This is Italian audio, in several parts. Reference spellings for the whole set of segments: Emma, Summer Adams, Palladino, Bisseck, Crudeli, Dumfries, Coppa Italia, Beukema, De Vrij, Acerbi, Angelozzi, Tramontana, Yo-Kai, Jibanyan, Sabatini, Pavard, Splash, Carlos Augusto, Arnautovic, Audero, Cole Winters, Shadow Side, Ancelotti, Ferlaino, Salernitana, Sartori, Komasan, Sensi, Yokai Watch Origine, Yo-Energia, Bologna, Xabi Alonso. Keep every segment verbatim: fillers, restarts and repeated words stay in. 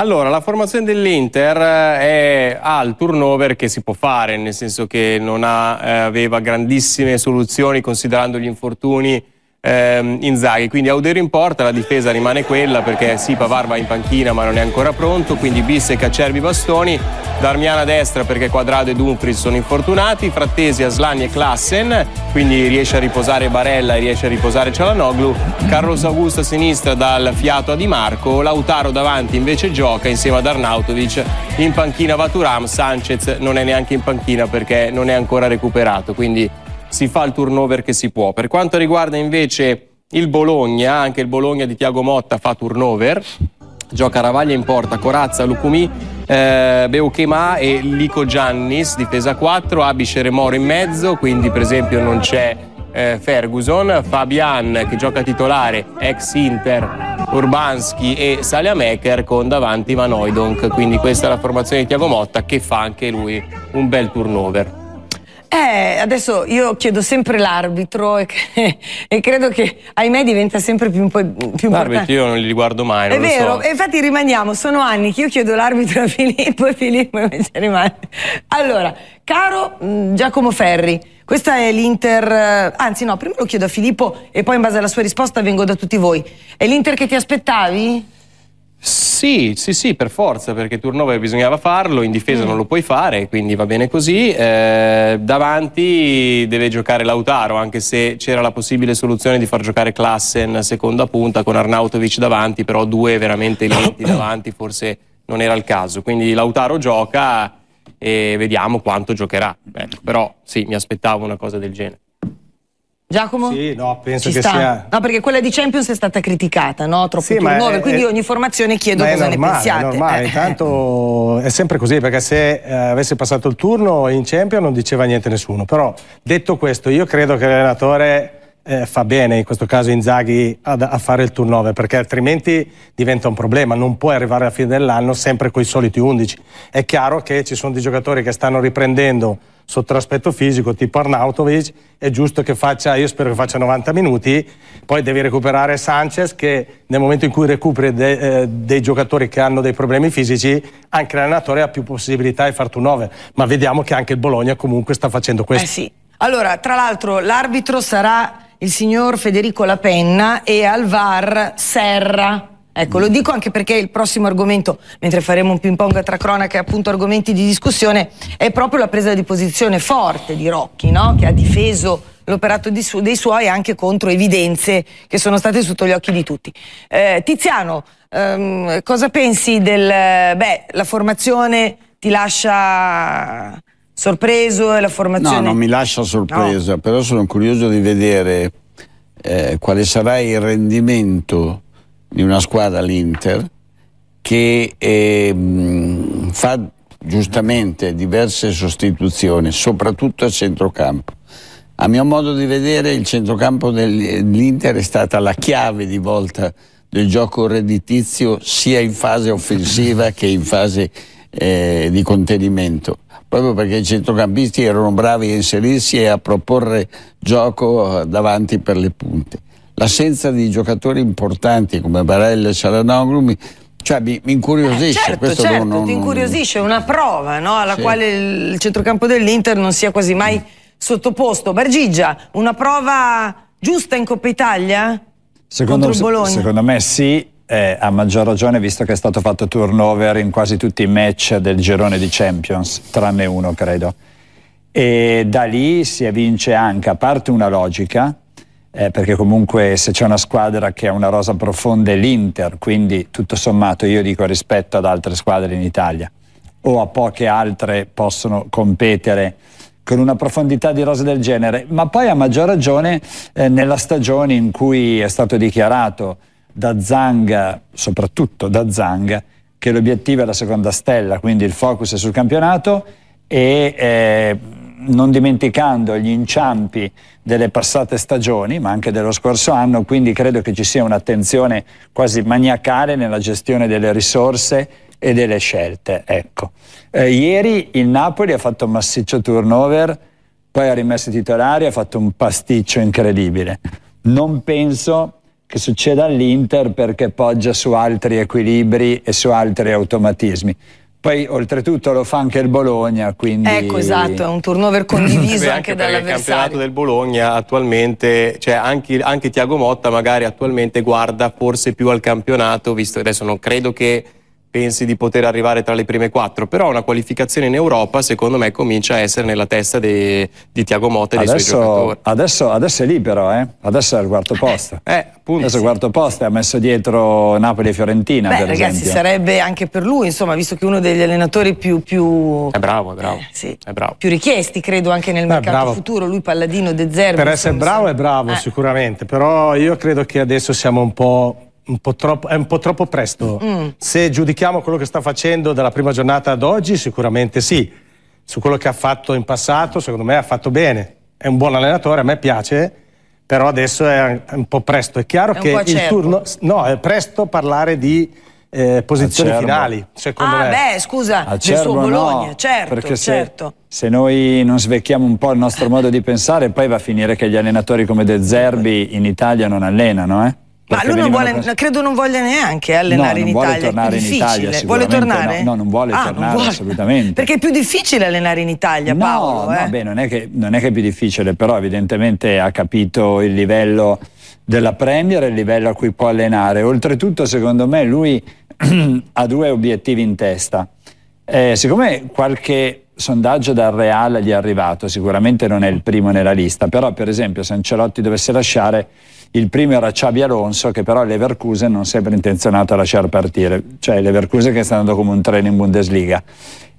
Allora, la formazione dell'Inter è, ha il turnover che si può fare, nel senso che non ha, eh, aveva grandissime soluzioni considerando gli infortuni eh, Inzaghi, quindi Audero in porta, la difesa rimane quella perché sì, Pavard va in panchina ma non è ancora pronto, quindi Bisseck, Acerbi, Bastoni, Darmian a destra perché Cuadrado e Dumfries sono infortunati, Frattesi, Asllani e Klaassen, quindi riesce a riposare Barella e riesce a riposare Çalhanoğlu, Carlos Augusto a sinistra dal fiato a Dimarco, Lautaro davanti invece gioca insieme ad Arnautovic, in panchina va Thuram, Sanchez non è neanche in panchina perché non è ancora recuperato, quindi si fa il turnover che si può. Per quanto riguarda invece il Bologna, anche il Bologna di Thiago Motta fa turnover, gioca Ravaglia in porta, Corazza, Lucumì, eh, Beukema e Lykogiannis, difesa quattro, Abisher e Moro in mezzo, quindi per esempio non c'è eh, Ferguson, Fabian che gioca titolare, ex Inter, Urbanski e Saliamaker con davanti Van Hooijdonk, quindi questa è la formazione di Thiago Motta che fa anche lui un bel turnover. Eh, adesso io chiedo sempre l'arbitro e, e credo che ahimè diventa sempre più, più importante. L'arbitro io non li guardo mai, non è lo vero, so. E infatti rimaniamo, sono anni che io chiedo l'arbitro a Filippo e Filippo invece rimane. Allora, caro mh, Giacomo Ferri, questa è l'Inter, anzi no, prima lo chiedo a Filippo e poi in base alla sua risposta vengo da tutti voi. È l'Inter che ti aspettavi? Sì, sì, sì, per forza, perché turnover bisognava farlo, in difesa mm. non lo puoi fare, quindi va bene così. Eh, davanti deve giocare Lautaro, anche se c'era la possibile soluzione di far giocare Klaassen seconda punta con Arnautovic davanti, però due veramente lenti davanti forse non era il caso. Quindi Lautaro gioca e vediamo quanto giocherà. Ecco, però sì, mi aspettavo una cosa del genere. Giacomo? Sì, no, penso Ci che sta. sia... No, perché quella di Champions è stata criticata, no? Troppo sì, turnover, è, quindi è... ogni formazione chiedo cosa normale, ne pensiate. È normale, eh. Intanto è sempre così, perché se eh, avesse passato il turno in Champions non diceva niente nessuno. Però, detto questo, io credo che l'allenatore eh, fa bene, in questo caso Inzaghi, ad, a fare il turnover, perché altrimenti diventa un problema. Non puoi arrivare alla fine dell'anno sempre con i soliti undici. È chiaro che ci sono dei giocatori che stanno riprendendo sotto l'aspetto fisico, tipo Arnautovic, è giusto che faccia, io spero che faccia novanta minuti, poi devi recuperare Sanchez che nel momento in cui recuperi de, eh, dei giocatori che hanno dei problemi fisici, anche l'allenatore ha più possibilità di far turnover, ma vediamo che anche il Bologna comunque sta facendo questo. Eh sì. Allora, tra l'altro l'arbitro sarà il signor Federico Lapenna e al V A R Serra. Ecco, lo dico anche perché il prossimo argomento, mentre faremo un ping pong tra cronache e appunto argomenti di discussione, è proprio la presa di posizione forte di Rocchi, no? Che ha difeso l'operato su dei suoi anche contro evidenze che sono state sotto gli occhi di tutti. Eh, Tiziano, ehm, cosa pensi del... Beh, la formazione ti lascia sorpreso e la formazione... No, non mi lascia sorpresa, no. Però sono curioso di vedere eh, quale sarà il rendimento di una squadra, l'Inter, che eh, fa giustamente diverse sostituzioni, soprattutto a centrocampo. A mio modo di vedere il centrocampo dell'Inter è stata la chiave di volta del gioco redditizio sia in fase offensiva che in fase eh, di contenimento, proprio perché i centrocampisti erano bravi a inserirsi e a proporre gioco davanti per le punte. L'assenza di giocatori importanti come Barella e Çalhanoğlu, cioè mi, mi incuriosisce. Eh, certo, questo certo, non, non, ti incuriosisce, è una prova, no? Alla sì. quale il centrocampo dell'Inter non sia quasi mai mm. sottoposto. Bargigia, una prova giusta in Coppa Italia secondo, contro il Bologna? Secondo me sì, eh, a maggior ragione visto che è stato fatto turnover in quasi tutti i match del girone di Champions, tranne uno credo. E da lì si evince anche, a parte una logica, Eh, perché comunque se c'è una squadra che ha una rosa profonda è l'Inter, quindi tutto sommato io dico rispetto ad altre squadre in Italia o a poche altre possono competere con una profondità di rosa del genere, ma poi a maggior ragione eh, nella stagione in cui è stato dichiarato da Zhang, soprattutto da Zhang, che l'obiettivo è la seconda stella, quindi il focus è sul campionato e... Eh, non dimenticando gli inciampi delle passate stagioni ma anche dello scorso anno, quindi credo che ci sia un'attenzione quasi maniacale nella gestione delle risorse e delle scelte. Ecco. Eh, ieri il Napoli ha fatto un massiccio turnover, poi ha rimesso i titolari, ha fatto un pasticcio incredibile. Non penso che succeda all'Inter, perché poggia su altri equilibri e su altri automatismi. Poi oltretutto lo fa anche il Bologna, quindi... Ecco, esatto, è un turnover condiviso anche, anche dall'avversario. Il campionato del Bologna attualmente, cioè anche, anche Thiago Motta magari attualmente guarda forse più al campionato, visto che adesso non credo che pensi di poter arrivare tra le prime quattro, però una qualificazione in Europa secondo me comincia a essere nella testa de, di Thiago Motta e adesso, dei suoi giocatori. Adesso, adesso è libero, eh? Adesso è al quarto posto. Eh, appunto, adesso sì. Quarto posto, ha messo dietro Napoli e Fiorentina. Beh, per ragazzi, esempio. Sarebbe anche per lui, insomma, visto che uno degli allenatori più... più è bravo, bravo. Eh, sì. È bravo. Più richiesti, credo, anche nel Beh, mercato bravo. futuro, lui Palladino, De Zerbi. Per essere insomma, bravo è bravo, eh. sicuramente, però io credo che adesso siamo un po'... Un po' troppo, è un po' troppo presto. Mm. Se giudichiamo quello che sta facendo dalla prima giornata ad oggi, sicuramente sì. Su quello che ha fatto in passato, secondo me ha fatto bene. È un buon allenatore, a me piace, però adesso è un po' presto. È chiaro è che il turno... No, è presto parlare di eh, posizioni Acerbo. finali, secondo ah, me. Ah beh, scusa, Acerbo del suo Bologna, no, certo, perché certo. Se, se noi non svecchiamo un po' il nostro modo di pensare, poi va a finire che gli allenatori come De Zerbi in Italia non allenano, eh? Ma lui non vuole, preso... credo non voglia neanche allenare no, in Italia, vuole è più difficile. In Italia, vuole tornare? No, no, non vuole ah, tornare non vuole. assolutamente. Perché è più difficile allenare in Italia, no, Paolo. No, eh. beh, non, è che, non è che è più difficile, però evidentemente ha capito il livello della Premier e il livello a cui può allenare. Oltretutto, secondo me, lui ha due obiettivi in testa. Eh, siccome qualche sondaggio dal Real gli è arrivato, sicuramente non è il primo nella lista, però per esempio se Ancelotti dovesse lasciare... Il primo era Xabi Alonso, che però Leverkusen non sembra intenzionato a lasciar partire, cioè Leverkusen che sta andando come un treno in Bundesliga.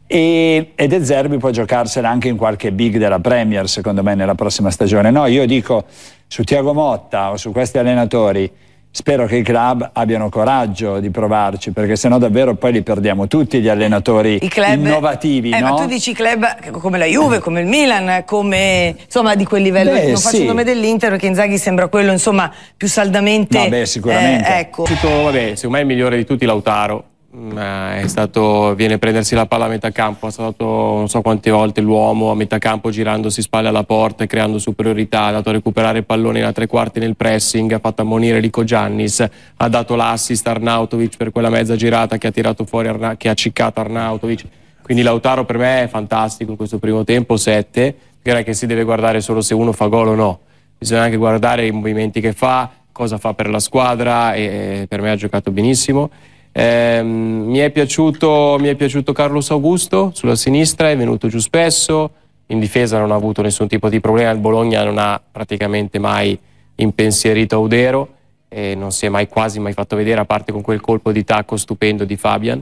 E, e De Zerbi può giocarsela anche in qualche big della Premier, secondo me, nella prossima stagione. No, io dico su Thiago Motta o su questi allenatori, spero che i club abbiano coraggio di provarci, perché sennò davvero poi li perdiamo tutti gli allenatori club, innovativi. Eh, no? Ma tu dici club come la Juve, come il Milan, come insomma di quel livello. Beh, non sì. faccio il nome dell'Inter, perché Inzaghi sembra quello insomma più saldamente. No, beh, sicuramente. Eh, ecco. Tutto, vabbè, secondo me è il migliore di tutti Lautaro. È stato, viene a prendersi la palla a metà campo, è stato non so quante volte l'uomo a metà campo girandosi spalle alla porta e creando superiorità, ha dato a recuperare il pallone da tre quarti nel pressing, ha fatto ammonire Lykogiannis, ha dato l'assist Arnautovic per quella mezza girata che ha tirato fuori, Arna che ha ciccato Arnautovic. Quindi Lautaro per me è fantastico in questo primo tempo, sette, direi che si deve guardare solo se uno fa gol o no, bisogna anche guardare i movimenti che fa, cosa fa per la squadra e per me ha giocato benissimo. Eh, mi, è piaciuto, mi è piaciuto Carlos Augusto sulla sinistra, è venuto giù spesso, in difesa non ha avuto nessun tipo di problema, il Bologna non ha praticamente mai impensierito Audero e non si è mai quasi mai fatto vedere, a parte con quel colpo di tacco stupendo di Fabian,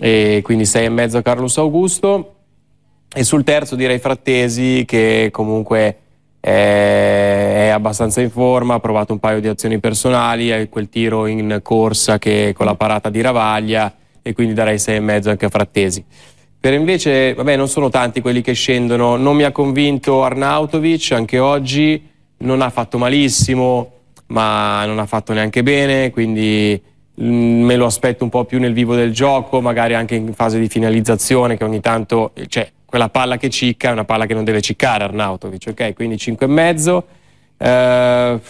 e quindi sei e mezzo Carlos Augusto. E sul terzo direi Frattesi, che comunque è abbastanza in forma, ha provato un paio di azioni personali, ha quel tiro in corsa che con la parata di Ravaglia, e quindi darei sei e mezzo anche a Frattesi. Per invece, vabbè, non sono tanti quelli che scendono, non mi ha convinto Arnautovic anche oggi, non ha fatto malissimo ma non ha fatto neanche bene, quindi me lo aspetto un po' più nel vivo del gioco, magari anche in fase di finalizzazione, che ogni tanto cioè, quella palla che cicca è una palla che non deve ciccare Arnautovic, ok? Quindi cinque e mezzo. Eh,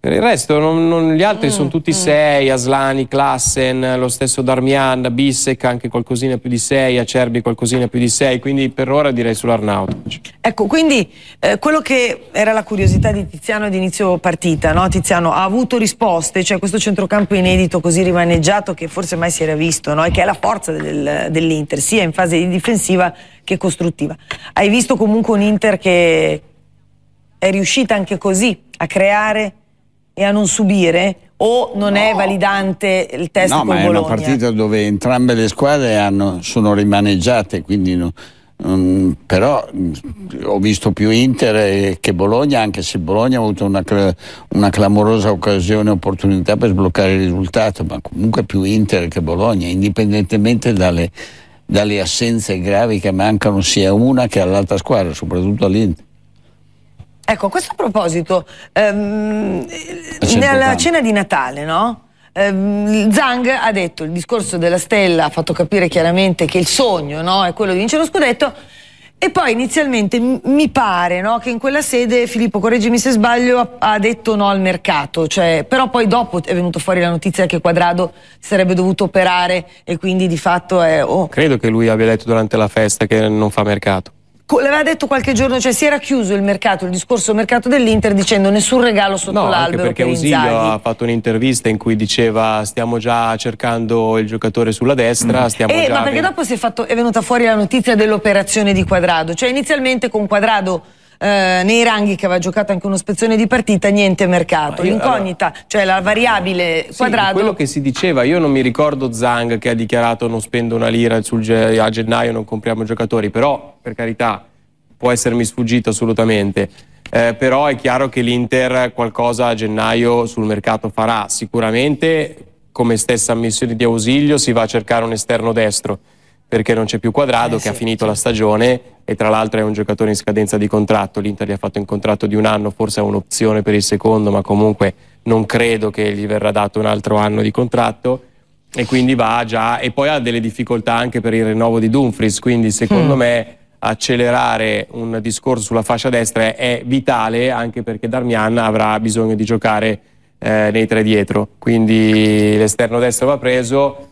per il resto non, non, gli altri mm, sono tutti sei, mm. Asllani, Klaassen, lo stesso Darmian, Bisseck anche qualcosina più di sei, Acerbi qualcosina più di sei, quindi per ora direi sull'Arnautovic. Ecco, quindi eh, quello che era la curiosità di Tiziano ad inizio partita, no? Tiziano ha avuto risposte, cioè questo centrocampo inedito così rimaneggiato che forse mai si era visto, no? E che è la forza del, dell'Inter, sia in fase di difensiva che costruttiva. Hai visto comunque un Inter che è riuscita anche così a creare e a non subire, o non no. è validante il test no, con Bologna? No, ma è una partita dove entrambe le squadre hanno, sono rimaneggiate, quindi no, um, però ho visto più Inter che Bologna, anche se Bologna ha avuto una, una clamorosa occasione e opportunità per sbloccare il risultato, ma comunque più Inter che Bologna, indipendentemente dalle, dalle assenze gravi che mancano sia una che all'altra squadra, soprattutto all'Inter. Ecco, a questo proposito, ehm, nella cena di Natale, no? ehm, Zhang ha detto, il discorso della stella ha fatto capire chiaramente che il sogno, no? è quello di vincere lo scudetto, E poi inizialmente mi pare, no, che in quella sede, Filippo, correggimi se sbaglio, ha detto no al mercato, cioè, però poi dopo è venuta fuori la notizia che Cuadrado sarebbe dovuto operare e quindi di fatto è... Oh. Credo che lui abbia detto durante la festa che non fa mercato. L'aveva detto qualche giorno, cioè si era chiuso il mercato, il discorso mercato dell'Inter dicendo nessun regalo sotto l'albero per Inzaghi. No, anche perché Ausilio ha fatto un'intervista in cui diceva stiamo già cercando il giocatore sulla destra, mm. stiamo eh, già... Ma perché dopo si è, fatto, è venuta fuori la notizia dell'operazione di Cuadrado, cioè inizialmente con Cuadrado eh, nei ranghi che aveva giocato anche uno spezzone di partita, niente mercato, l'incognita, allora, cioè la variabile sì, Cuadrado... quello che si diceva, io non mi ricordo Zhang che ha dichiarato non spendo una lira sul, a gennaio non compriamo giocatori, però... per carità, può essermi sfuggito assolutamente, eh, però è chiaro che l'Inter qualcosa a gennaio sul mercato farà, sicuramente come stessa ammissione di Ausilio si va a cercare un esterno destro, perché non c'è più Cuadrado eh, che sì, ha finito sì. la stagione e tra l'altro è un giocatore in scadenza di contratto, l'Inter gli ha fatto un contratto di un anno, forse ha un'opzione per il secondo, ma comunque non credo che gli verrà dato un altro anno di contratto. E quindi va già, e poi ha delle difficoltà anche per il rinnovo di Dumfries, quindi secondo mm. me accelerare un discorso sulla fascia destra è vitale, anche perché Darmian avrà bisogno di giocare eh, nei tre dietro, quindi l'esterno destro va preso,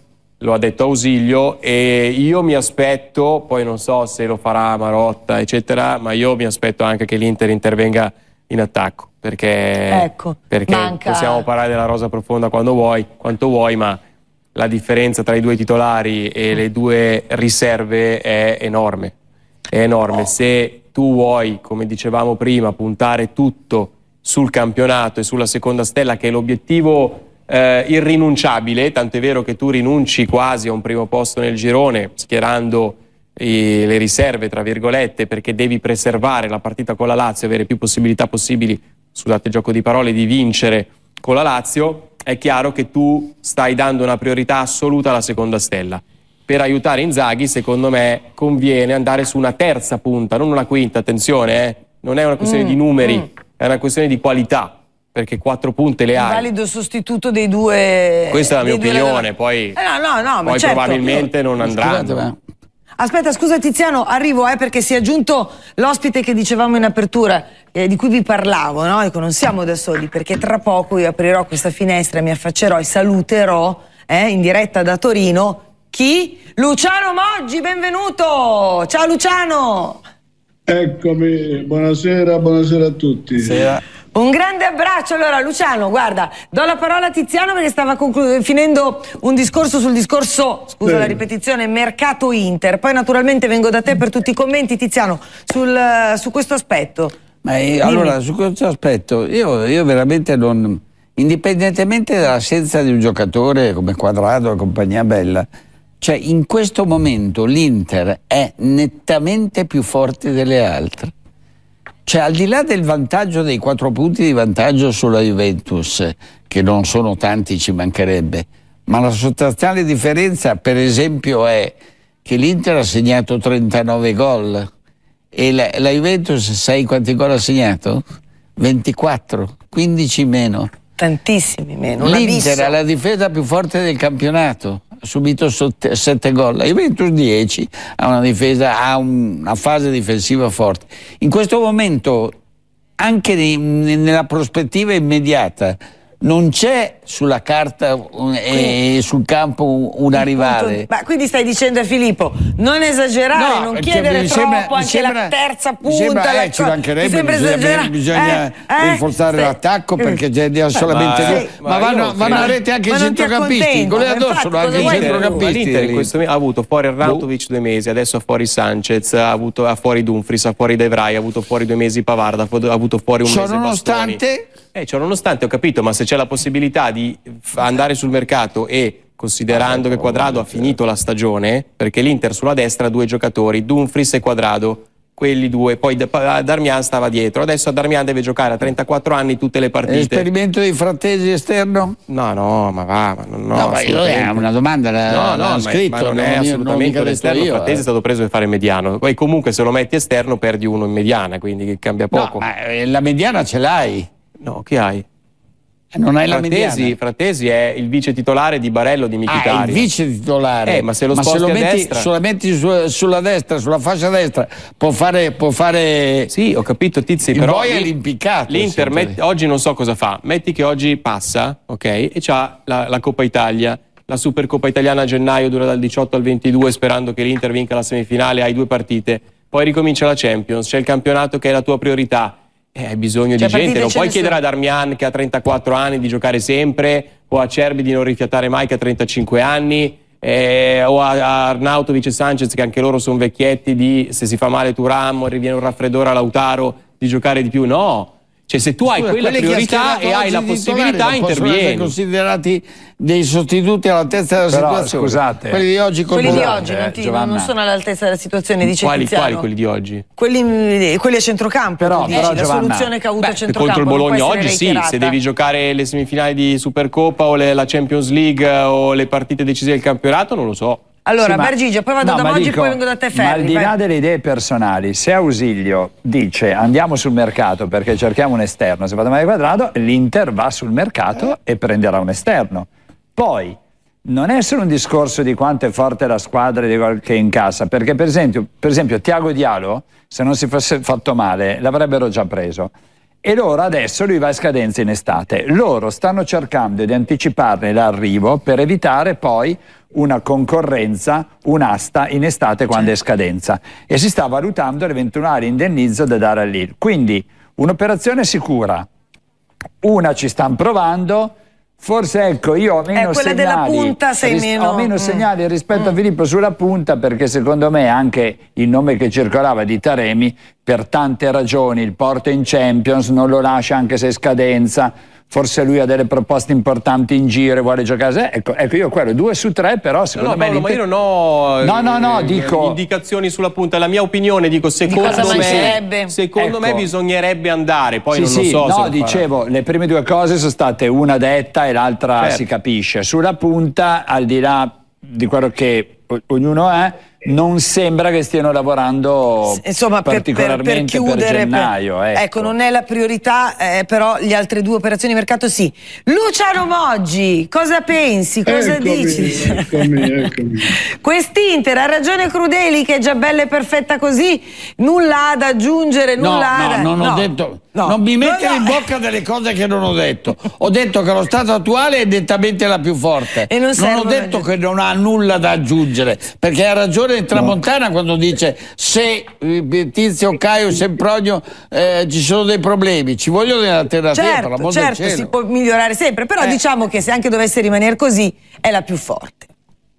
lo ha detto Ausilio, e io mi aspetto, poi non so se lo farà Marotta eccetera, ma io mi aspetto anche che l'Inter intervenga in attacco, perché, ecco, perché manca... possiamo parlare della rosa profonda quando vuoi, quanto vuoi, ma la differenza tra i due titolari e le due riserve è enorme, è enorme. Se tu vuoi, come dicevamo prima, puntare tutto sul campionato e sulla seconda stella, che è l'obiettivo eh, irrinunciabile, tant'è vero che tu rinunci quasi a un primo posto nel girone, schierando i, le riserve, tra virgolette, perché devi preservare la partita con la Lazio, avere più possibilità possibili, scusate il gioco di parole, di vincere con la Lazio, è chiaro che tu stai dando una priorità assoluta alla seconda stella. Per aiutare Inzaghi, secondo me, conviene andare su una terza punta, non una quinta, attenzione, eh. Non è una questione mm, di numeri, mm. è una questione di qualità, perché quattro punte le hai. Un valido sostituto dei due... Questa è la mia opinione, due... poi, eh no, no, no, poi ma certo, probabilmente non andranno. Scusate, aspetta, scusa Tiziano, arrivo eh, perché si è aggiunto l'ospite che dicevamo in apertura, eh, di cui vi parlavo, no? Dico, non siamo da soli, perché tra poco io aprirò questa finestra, mi affaccerò e saluterò eh, in diretta da Torino chi? Luciano Moggi, benvenuto! Ciao Luciano! Eccomi, buonasera, buonasera a tutti. Sera. Un grande abbraccio. Allora Luciano, guarda, do la parola a Tiziano perché stava finendo un discorso sul discorso, scusa Bene. la ripetizione, mercato Inter, poi naturalmente vengo da te per tutti i commenti Tiziano sul, su questo aspetto. Ma io, allora su questo aspetto io, io veramente non, indipendentemente dall'assenza di un giocatore come Cuadrado e compagnia bella, cioè in questo momento l'Inter è nettamente più forte delle altre. Cioè al di là del vantaggio dei quattro punti di vantaggio sulla Juventus, che non sono tanti, ci mancherebbe, ma la sostanziale differenza per esempio è che l'Inter ha segnato trentanove gol e la, la Juventus sai quanti gol ha segnato? ventiquattro, quindici meno. Tantissimi meno. L'Inter ha la difesa più forte del campionato, ha subito sette gol, la Juventus dieci, ha una difesa, ha una fase difensiva forte. In questo momento, anche nella prospettiva immediata, non c'è sulla carta e eh, sul campo una rivale. Ma quindi stai dicendo a Filippo non esagerare, no, non chiedere troppo, sembra, anche sembra, la terza punta sembra, la eh, ci mancherebbe, bisogna, bisogna eh, rinforzare eh, l'attacco eh, perché c'è solamente ma, eh, ma, ma vanno, vanno a rete anche i centrocampisti, con le addosso anche i centrocampisti. Ha avuto fuori Arnautovic due mesi, adesso ha fuori Sanchez, ha avuto ha fuori Dumfries, ha fuori De Vrij, ha avuto fuori due mesi Pavard, ha avuto fuori un mese Bastoni. Eh, cioè, nonostante ho capito, ma se c'è la possibilità di andare sul mercato e considerando che Cuadrado ha finito la stagione, perché l'Inter sulla destra ha due giocatori, Dumfries e Cuadrado, quelli due, poi Darmian stava dietro, adesso a Darmian deve giocare a trentaquattro anni tutte le partite. L'esperimento di Frattesi esterno? No, no, ma va, ma no, no ma io è una domanda, no, no, ma, scritto, ma non, non è assolutamente l'esterno, Frattesi eh. è stato preso per fare mediano, poi comunque se lo metti esterno perdi uno in mediana, quindi cambia poco. No, ma la mediana ce l'hai. No, chi hai? Non hai la mediana. Frattesi è il vice titolare di Barella o di Mkhitaryan. Ah, il vice titolare. Eh, ma se lo, ma se lo metti destra... solamente su, sulla destra, sulla fascia destra, può fare... Può fare... Sì, ho capito, Tizi, il però... Poi è l'impiccato. L'Inter, met... oggi non so cosa fa. Metti che oggi passa, ok, e c'ha la, la Coppa Italia. La Supercoppa Italiana a gennaio dura dal diciotto al ventidue, sperando che l'Inter vinca la semifinale, hai due partite. Poi ricomincia la Champions, c'è il campionato che è la tua priorità. Eh, hai bisogno cioè, di gente, non puoi nessun... chiedere a Darmian che ha trentaquattro anni di giocare sempre, o a Acerbi di non rifiatare mai che ha trentacinque anni, eh, o a Arnautovic e Sanchez che anche loro sono vecchietti, di se si fa male Thuram, riviene un raffreddore a Lautaro, di giocare di più. No! Cioè, se tu hai Scusa, quella priorità e hai la possibilità, intervieni. Sono considerati dei sostituti all'altezza della Però, situazione. Scusate, quelli di oggi, quelli di oggi eh, non, ti, non sono all'altezza della situazione, dice quali, Tiziano. Quali quelli di oggi? Quelli, quelli a centrocampo. Però, però la Giovanna, soluzione che ha avuto beh, a centrocampo. Contro il Bologna oggi reiterata. Sì, se devi giocare le semifinali di Supercoppa o le, la Champions League o le partite decisive del campionato, non lo so. Allora, sì, Bergigia, poi vado no, da Moggi dico, e poi vengo da te, Ferri. Ma al di là vai. delle idee personali, se Ausilio dice andiamo sul mercato perché cerchiamo un esterno, se vado mai a Cuadrado, l'Inter va sul mercato eh. e prenderà un esterno. Poi, non è solo un discorso di quanto è forte la squadra e di quel che incassa, perché per esempio, per esempio Thiago Diallo, se non si fosse fatto male, l'avrebbero già preso. E loro adesso, lui va in scadenza in estate, loro stanno cercando di anticiparne l'arrivo per evitare poi una concorrenza, un'asta in estate quando è scadenza, e si sta valutando l'eventuale indennizzo da dare all'I L. Quindi un'operazione sicura, una ci stanno provando, forse ecco io ho meno, segnali, della punta sei meno... Ho meno mm. segnali rispetto mm. a Filippo sulla punta, perché secondo me anche il nome che circolava di Taremi, per tante ragioni, il porto in Champions, non lo lascia anche se è scadenza, forse lui ha delle proposte importanti in giro e vuole giocare. Ecco, ecco io quello, due su tre però secondo no, no, me... Paolo, ma io non ho no, no, no, dico... indicazioni sulla punta, la mia opinione, dico secondo Di me, secondo ecco. me bisognerebbe andare, poi sì, non sì, lo so no, se lo dicevo, farà. Le prime due cose sono state una detta e l'altra certo. si capisce. Sulla punta, al di là di quello che ognuno è, non sembra che stiano lavorando Insomma, particolarmente per, per, per, chiudere, per gennaio. Ecco. ecco, non è la priorità, eh, però le altre due operazioni di mercato sì. Luciano Moggi, cosa pensi? Cosa eccomi, dici? Eccomi, eccomi. Quest'Inter ha ragione Crudeli che è già bella e perfetta così, nulla ha da aggiungere, nulla no, ha no, da... non ho no. detto... No. Non mi mettere no, no. in bocca delle cose che non ho detto. Ho detto che lo stato attuale è nettamente la più forte. E non non ho detto che non ha nulla da aggiungere, perché ha ragione Tramontana no. quando dice se Tizio, Caio, Sempronio eh, ci sono dei problemi, ci vogliono delle alternative. Certo, per certo si può migliorare sempre, però eh. diciamo che se anche dovesse rimanere così è la più forte.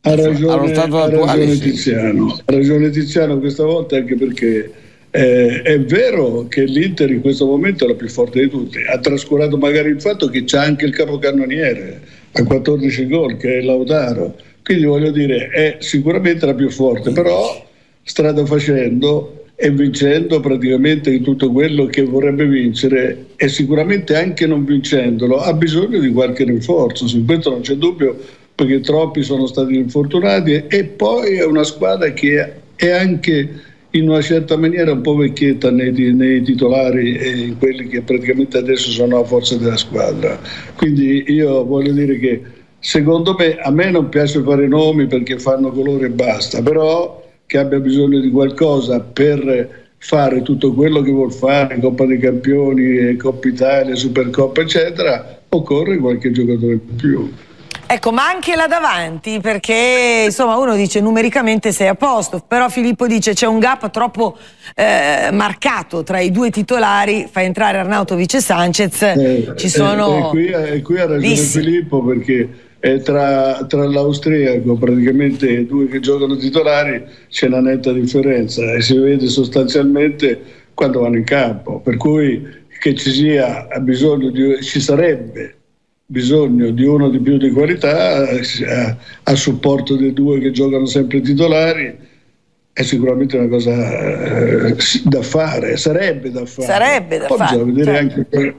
Ha ragione, stato ha ragione sì. Tiziano, ha ragione Tiziano questa volta, anche perché... Eh, è vero che l'Inter in questo momento è la più forte di tutti, ha trascurato magari il fatto che c'è anche il capocannoniere a quattordici gol che è Lautaro, quindi voglio dire è sicuramente la più forte, però strada facendo e vincendo praticamente in tutto quello che vorrebbe vincere, e sicuramente anche non vincendolo ha bisogno di qualche rinforzo, su questo non c'è dubbio, perché troppi sono stati infortunati, e poi è una squadra che è anche in una certa maniera un po' vecchietta nei, nei titolari e in quelli che praticamente adesso sono la forza della squadra. Quindi io voglio dire che secondo me, a me non piace fare nomi perché fanno colore e basta, però che abbia bisogno di qualcosa per fare tutto quello che vuol fare, Coppa dei Campioni, Coppa Italia, Supercoppa eccetera, occorre qualche giocatore in più. Ecco, ma anche là davanti, perché insomma uno dice numericamente sei a posto, però Filippo dice c'è un gap troppo eh, marcato tra i due titolari, fa entrare Arnautovic e Sanchez, eh, ci sono... E eh, qui, eh, qui ha ragione Bisseck. Filippo, perché eh, tra, tra l'austriaco praticamente i due che giocano titolari c'è una netta differenza e si vede sostanzialmente quando vanno in campo, per cui che ci sia bisogno di... ci sarebbe bisogno di uno di più di qualità a, a supporto dei due che giocano sempre titolari, è sicuramente una cosa eh, da fare, sarebbe da fare. Sarebbe da poi fare. Bisogna vedere certo. anche,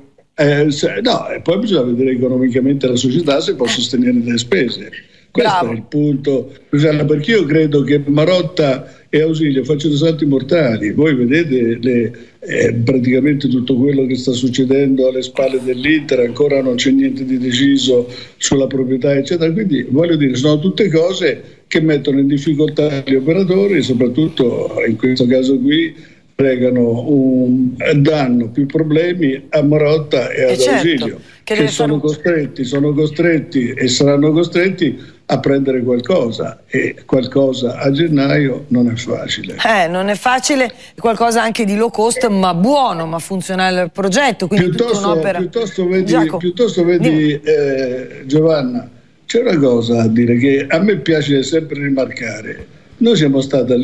eh, se, no, e poi bisogna vedere economicamente la società se può sostenere delle spese. Questo Bravo. È il punto, perché io credo che Marotta e Ausilio facciano salti mortali. Voi vedete le, eh, praticamente tutto quello che sta succedendo alle spalle dell'Inter, ancora non c'è niente di deciso sulla proprietà eccetera, quindi voglio dire, sono tutte cose che mettono in difficoltà gli operatori, soprattutto in questo caso qui regano un danno, più problemi a Marotta e ad certo, Ausilio, che, che sono un... costretti, sono costretti e saranno costretti a prendere qualcosa, e qualcosa a gennaio non è facile. Eh, non è facile, qualcosa anche di low cost, ma buono, ma funzionale al progetto. Quindi piuttosto, piuttosto vedi, piuttosto vedi eh, Giovanna, c'è una cosa a dire che a me piace sempre rimarcare. Noi siamo stati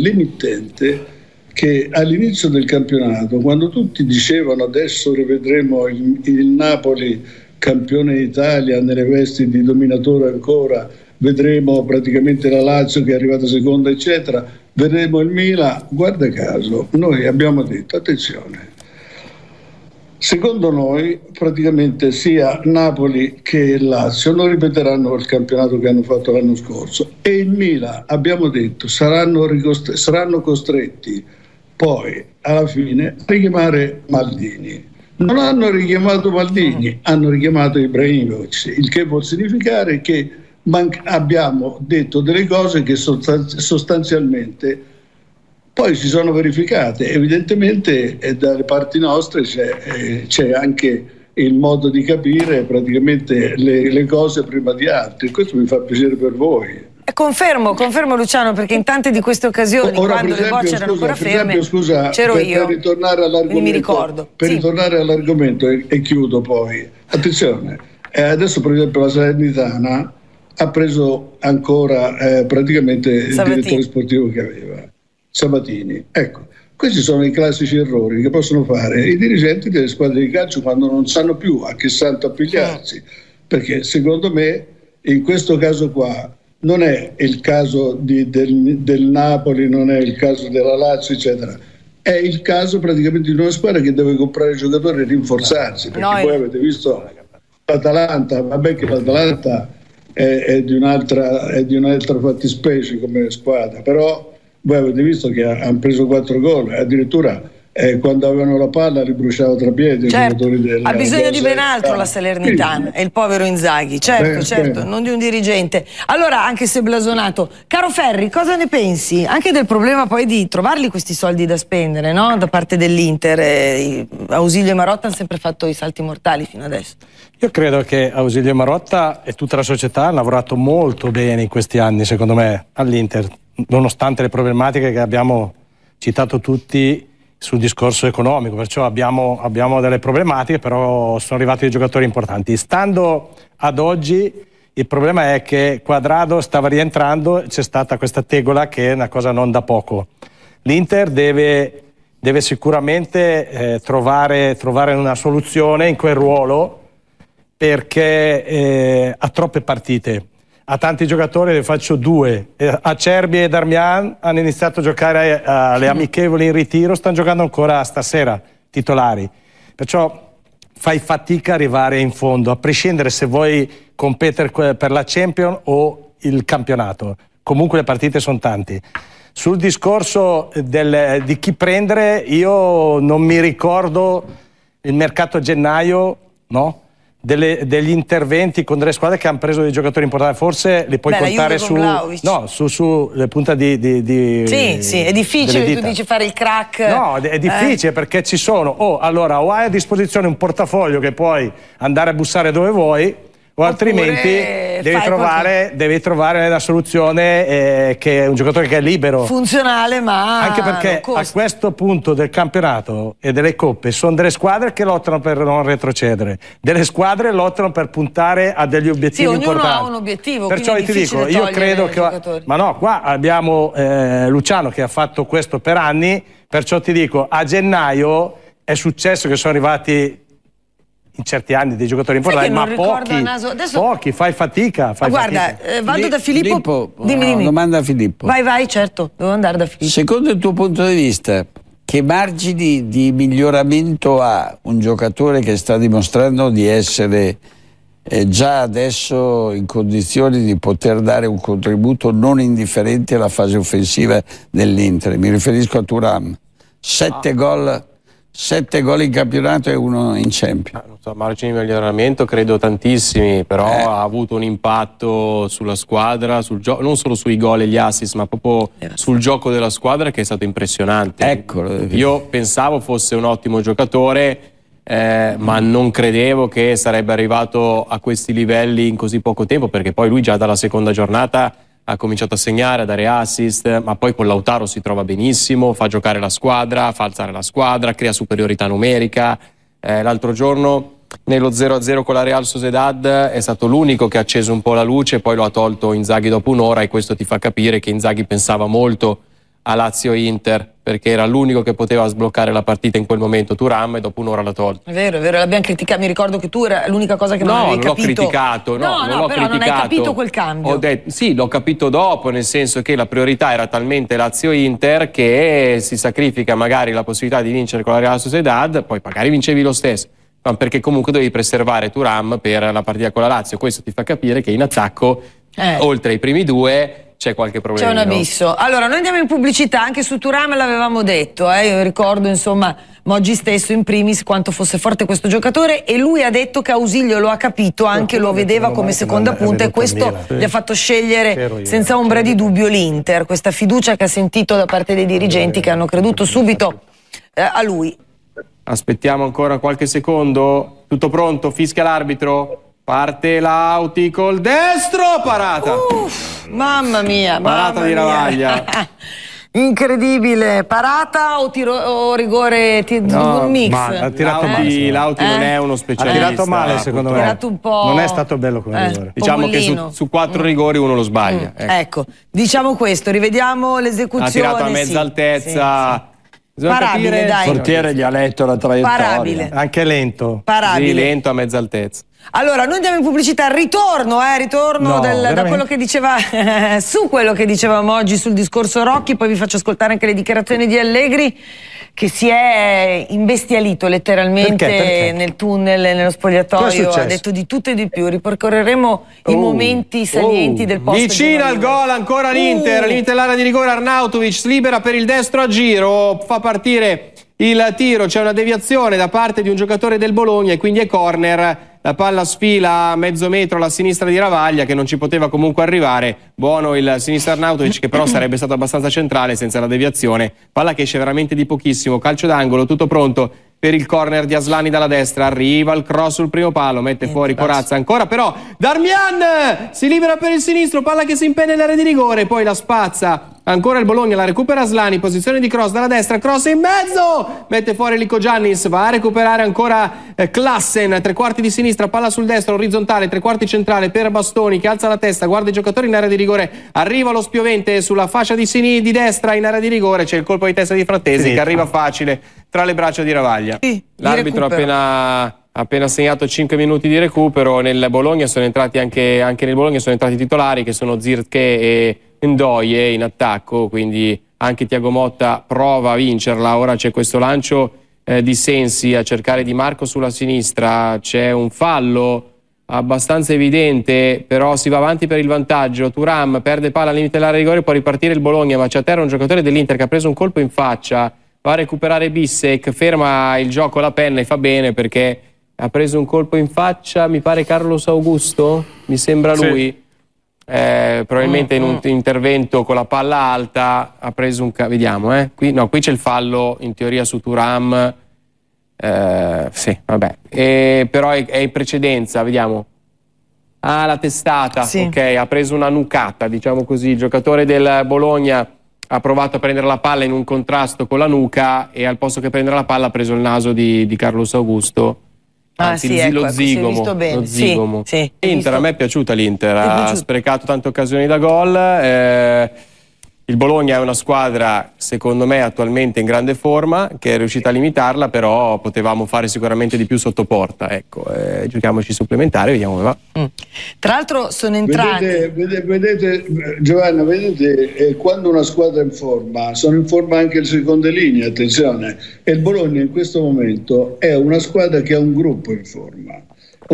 l'emittente che all'inizio del campionato, quando tutti dicevano adesso rivedremo il, il Napoli campione d'Italia nelle vesti di dominatore ancora, vedremo praticamente la Lazio che è arrivata seconda eccetera, vedremo il Milan, guarda caso noi abbiamo detto attenzione, secondo noi praticamente sia Napoli che Lazio non ripeteranno il campionato che hanno fatto l'anno scorso, e il Milan abbiamo detto saranno, ricostre- saranno costretti poi alla fine a richiamare Maldini. Non hanno richiamato Maldini, hanno richiamato Ibrahimovic, il che vuol significare che man- abbiamo detto delle cose che sostanzi- sostanzialmente poi si sono verificate. Evidentemente eh, dalle parti nostre c'è, eh, c'è anche il modo di capire praticamente le, le cose prima di altri, questo mi fa piacere per voi. Confermo, confermo Luciano, perché in tante di queste occasioni, ora, quando esempio, le bocce erano ancora ferme, esempio, scusa, c'ero per, io, per ritornare all'argomento, mi ricordo. Per sì. ritornare all'argomento e, e chiudo poi, attenzione, eh, adesso per esempio la Salernitana ha preso ancora eh, praticamente Sabatini. Il direttore sportivo che aveva, Sabatini, ecco, questi sono i classici errori che possono fare i dirigenti delle squadre di calcio quando non sanno più a che santo appigliarsi, sì. Perché secondo me in questo caso qua non è il caso di, del, del Napoli, non è il caso della Lazio eccetera, è il caso praticamente di una squadra che deve comprare giocatori e rinforzarsi, perché Noi. Voi avete visto l'Atalanta, vabbè che l'Atalanta è, è, di un'altra, è di un'altra fattispecie come squadra, però voi avete visto che hanno preso quattro gol, addirittura eh, quando avevano la palla li bruciava tra piedi, certo. Della, ha bisogno di ben altro la Salernitana e il povero Inzaghi, certo, beh, certo, beh. Non di un dirigente, allora, anche se blasonato. Caro Ferri, cosa ne pensi? Anche del problema poi di trovarli questi soldi da spendere, no? Da parte dell'Inter, eh, Ausilio e Marotta hanno sempre fatto i salti mortali fino adesso. Io credo che Ausilio e Marotta e tutta la società hanno lavorato molto bene in questi anni, secondo me, all'Inter, nonostante le problematiche che abbiamo citato tutti sul discorso economico, perciò abbiamo, abbiamo delle problematiche, però sono arrivati dei giocatori importanti. Stando ad oggi, il problema è che Cuadrado stava rientrando, c'è stata questa tegola che è una cosa non da poco. L'Inter deve, deve sicuramente eh, trovare, trovare una soluzione in quel ruolo, perché eh, ha troppe partite. A tanti giocatori ne faccio due. Acerbi e Darmian hanno iniziato a giocare alle amichevoli in ritiro, stanno giocando ancora stasera titolari. Perciò fai fatica a arrivare in fondo, a prescindere se vuoi competere per la Champions o il campionato. Comunque le partite sono tante. Sul discorso del, di chi prendere, io non mi ricordo il mercato a gennaio, no? Delle, degli interventi con delle squadre che hanno preso dei giocatori importanti, forse li puoi Beh, contare su, no, su, su le punta di, di, di sì, eh, sì, è difficile, tu dici fare il crack, no, è difficile eh. perché ci sono o oh, allora o hai a disposizione un portafoglio che puoi andare a bussare dove vuoi, o Oppure altrimenti devi trovare, devi trovare la soluzione eh, che è un giocatore che è libero, funzionale, ma anche perché a questo punto del campionato e delle coppe sono delle squadre che lottano per non retrocedere, delle squadre lottano per puntare a degli obiettivi sì, importanti. Ognuno ha un obiettivo, perciò io ti dico, io credo che ma no, qua abbiamo eh, Luciano che ha fatto questo per anni, perciò ti dico, a gennaio è successo che sono arrivati in certi anni dei giocatori importanti, ma pochi, naso. Adesso... pochi, fai fatica. Fai Guarda, fatica. Eh, vado da Filippo. Filippo dimmi, no, dimmi. Domanda a Filippo. Vai, vai, certo, devo andare da Filippo. Secondo il tuo punto di vista, che margini di miglioramento ha un giocatore che sta dimostrando di essere eh, già adesso in condizioni di poter dare un contributo non indifferente alla fase offensiva dell'Inter. Mi riferisco a Thuram, sette ah. gol sette gol in campionato e uno in Champions. Ah, non so, margini di miglioramento credo tantissimi, però eh. ha avuto un impatto sulla squadra, sul gioco, non solo sui gol e gli assist, ma proprio eh. sul gioco della squadra, che è stato impressionante. Eccolo. Io pensavo fosse un ottimo giocatore, eh, ma non credevo che sarebbe arrivato a questi livelli in così poco tempo, perché poi lui già dalla seconda giornata ha cominciato a segnare, a dare assist, ma poi con Lautaro si trova benissimo, fa giocare la squadra, fa alzare la squadra, crea superiorità numerica. Eh, l'altro giorno nello zero a zero con la Real Sociedad è stato l'unico che ha acceso un po' la luce, poi lo ha tolto Inzaghi dopo un'ora, e questo ti fa capire che Inzaghi pensava molto a Lazio-Inter, perché era l'unico che poteva sbloccare la partita in quel momento, Thuram, e dopo un'ora l'ha tolto. È vero, è vero, l'abbiamo criticato, mi ricordo che tu era l'unica cosa che non no, avevi non capito. Criticato, no, no, non no, l'ho criticato. No, non hai capito quel cambio. Ho detto, sì, l'ho capito dopo, nel senso che la priorità era talmente Lazio-Inter che si sacrifica magari la possibilità di vincere con la Real Sociedad, poi magari vincevi lo stesso, ma perché comunque dovevi preservare Thuram per la partita con la Lazio. Questo ti fa capire che in attacco, eh. oltre ai primi due, c'è qualche problema. C'è un abisso. Allora, noi andiamo in pubblicità, anche su Thuram l'avevamo detto, eh? Io ricordo, insomma, Moggi stesso in primis quanto fosse forte questo giocatore, e lui ha detto che Ausilio lo ha capito, anche lo vedeva come seconda punta, e questo gli ha fatto scegliere senza ombra di dubbio l'Inter, questa fiducia che ha sentito da parte dei dirigenti che hanno creduto subito eh, a lui. Aspettiamo ancora qualche secondo, tutto pronto, fischia l'arbitro. Parte Lauti col destro, parata! Uff, mamma mia! Parata mamma di Ravaglia! Incredibile! Parata o, tiro, o rigore? Ti, no, un mix? Ma, ha tirato Lauti, male, Lauti eh? non è uno specialista. Ha tirato male, secondo me. Tirato un po'... Non è stato bello come eh, rigore. Diciamo che su, su quattro mm. rigori uno lo sbaglia. Mm. Ecco. ecco, diciamo questo, rivediamo l'esecuzione. Ha tirato a mezza sì. altezza... Sì, sì. Bisogna parabile, capire. Dai. Il portiere gli ha letto la traiettoria. Parabile. Anche lento. Parabile. Sì, lento a mezza altezza. Allora, noi andiamo in pubblicità. Ritorno, eh, ritorno no, del, da quello che diceva, su quello che dicevamo oggi sul discorso Rocchi. Poi vi faccio ascoltare anche le dichiarazioni di Allegri, che si è imbestialito letteralmente perché? Perché? nel tunnel, nello spogliatoio. Ha detto di tutto e di più. Ripercorreremo oh. i momenti salienti oh. del posto. Vicina al gol, ancora l'Inter. Uh. Limite l'area di rigore, Arnautovic libera per il destro a giro. Fa partire il tiro, c'è una deviazione da parte di un giocatore del Bologna e quindi è corner. La palla sfila a mezzo metro alla sinistra di Ravaglia, che non ci poteva comunque arrivare. Buono il sinistro Arnautovic, che però sarebbe stato abbastanza centrale senza la deviazione. Palla che esce veramente di pochissimo, calcio d'angolo, tutto pronto per il corner di Asllani dalla destra. Arriva il cross sul primo palo, mette Niente, fuori Corazza basso. Ancora però Darmian si libera per il sinistro, palla che si impenna nell'area di rigore, poi la spazza ancora il Bologna, la recupera Asllani, posizione di cross dalla destra, cross in mezzo, mette fuori Lykogiannis, va a recuperare ancora eh, Klaassen, tre quarti di sinistra, palla sul destro, orizzontale, tre quarti centrale per Bastoni, che alza la testa, guarda i giocatori in area di rigore, arriva lo spiovente sulla fascia di, sin di destra in area di rigore, c'è il colpo di testa di Frattesi sì. che arriva facile tra le braccia di Ravaglia. Sì, l'arbitro ha appena, appena segnato cinque minuti di recupero. Nel Bologna sono entrati anche, anche nel Bologna sono entrati i titolari, che sono Zirkzee e Ndoye in attacco, quindi anche Thiago Motta prova a vincerla. Ora c'è questo lancio eh, di Sensi a cercare Dimarco sulla sinistra, c'è un fallo abbastanza evidente, però si va avanti per il vantaggio. Thuram perde palla al limite dell'area di rigore, può ripartire il Bologna, ma c'è a terra un giocatore dell'Inter che ha preso un colpo in faccia, va a recuperare Bisseck, ferma il gioco la penna e fa bene, perché ha preso un colpo in faccia, mi pare Carlos Augusto, mi sembra lui sì. Eh, probabilmente in un intervento con la palla alta ha preso un... vediamo eh. qui, no, qui c'è il fallo in teoria su Thuram eh, sì vabbè eh, però è, è in precedenza, vediamo ah la testata sì. ok, ha preso una nucata, diciamo così, il giocatore del Bologna ha provato a prendere la palla in un contrasto con la nuca e al posto che prendere la palla ha preso il naso di, di Carlos Augusto. Ah, anzi, sì, ecco, lo zigomo, visto bene. Lo zigomo. Sì, sì, Inter, a me è piaciuta l'Inter, ha sprecato tante occasioni da gol. Eh, il Bologna è una squadra, secondo me, attualmente in grande forma, che è riuscita a limitarla, però potevamo fare sicuramente di più sotto porta. Ecco, eh, giochiamoci supplementare, vediamo come va. Mm. Tra l'altro sono entrati... Vedete, vedete, vedete Giovanna, vedete, eh, quando una squadra è in forma, sono in forma anche le seconde linee, attenzione. E il Bologna in questo momento è una squadra che ha un gruppo in forma.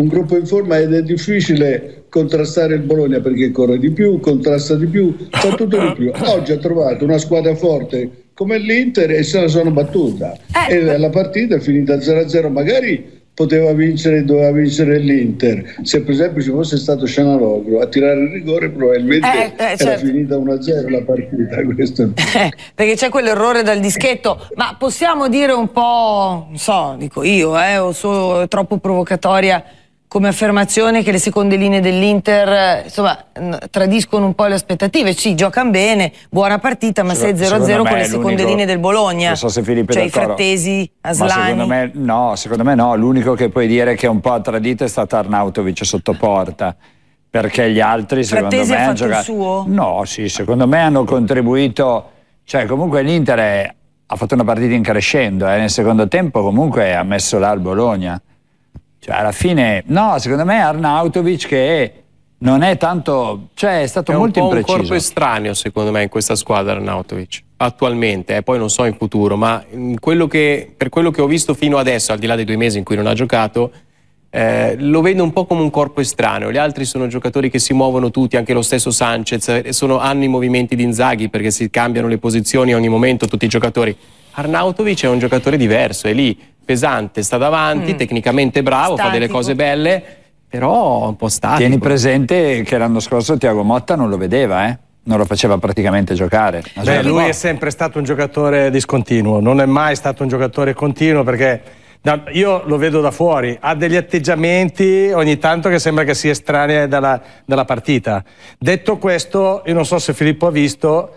un gruppo in forma ed è difficile contrastare il Bologna perché corre di più, contrasta di più, fa tutto di più. Oggi ha trovato una squadra forte come l'Inter e se la sono battuta, eh. e la partita è finita zero a zero, magari poteva vincere, doveva vincere l'Inter. Se per esempio ci fosse stato Çalhanoğlu a tirare il rigore, probabilmente eh, eh, era certo. finita uno a zero la partita, questo. Eh, perché c'è quell'errore dal dischetto. Ma possiamo dire un po', non so, dico io, eh, o so, troppo provocatoria come affermazione, che le seconde linee dell'Inter insomma tradiscono un po' le aspettative? Sì, giocano bene, buona partita, ma se zero a zero con le seconde linee del Bologna, non so se Filippo è d'accordo, cioè i Frattesi, Asllani. Secondo me no, secondo me no, l'unico che puoi dire che un po' ha tradito è stato Arnautovic sotto porta, perché gli altri secondo Frattesi me hanno giocato il suo? No, sì, secondo me hanno contribuito, cioè comunque l'Inter è... ha fatto una partita in crescendo, eh. nel secondo tempo comunque ha messo là il Bologna. Cioè alla fine, no, secondo me Arnautovic che non è tanto, cioè è stato è molto un po' impreciso. È un corpo estraneo secondo me in questa squadra Arnautovic, attualmente, eh, poi non so in futuro, ma in quello che, per quello che ho visto fino adesso, al di là dei due mesi in cui non ha giocato, eh, lo vedo un po' come un corpo estraneo. Gli altri sono giocatori che si muovono tutti, anche lo stesso Sanchez, sono, hanno i movimenti di Inzaghi perché si cambiano le posizioni ogni momento tutti i giocatori. Arnautovic è un giocatore diverso, è lì. Pesante, sta davanti, mm. tecnicamente bravo, statico. Fa delle cose belle, però un po' statico. Tieni presente che l'anno scorso Thiago Motta non lo vedeva, eh? non lo faceva praticamente giocare. Beh, lui è sempre stato un giocatore discontinuo, non è mai stato un giocatore continuo, perché da, io lo vedo da fuori, ha degli atteggiamenti ogni tanto che sembra che sia estranea dalla, dalla partita. Detto questo, io non so se Filippo ha visto,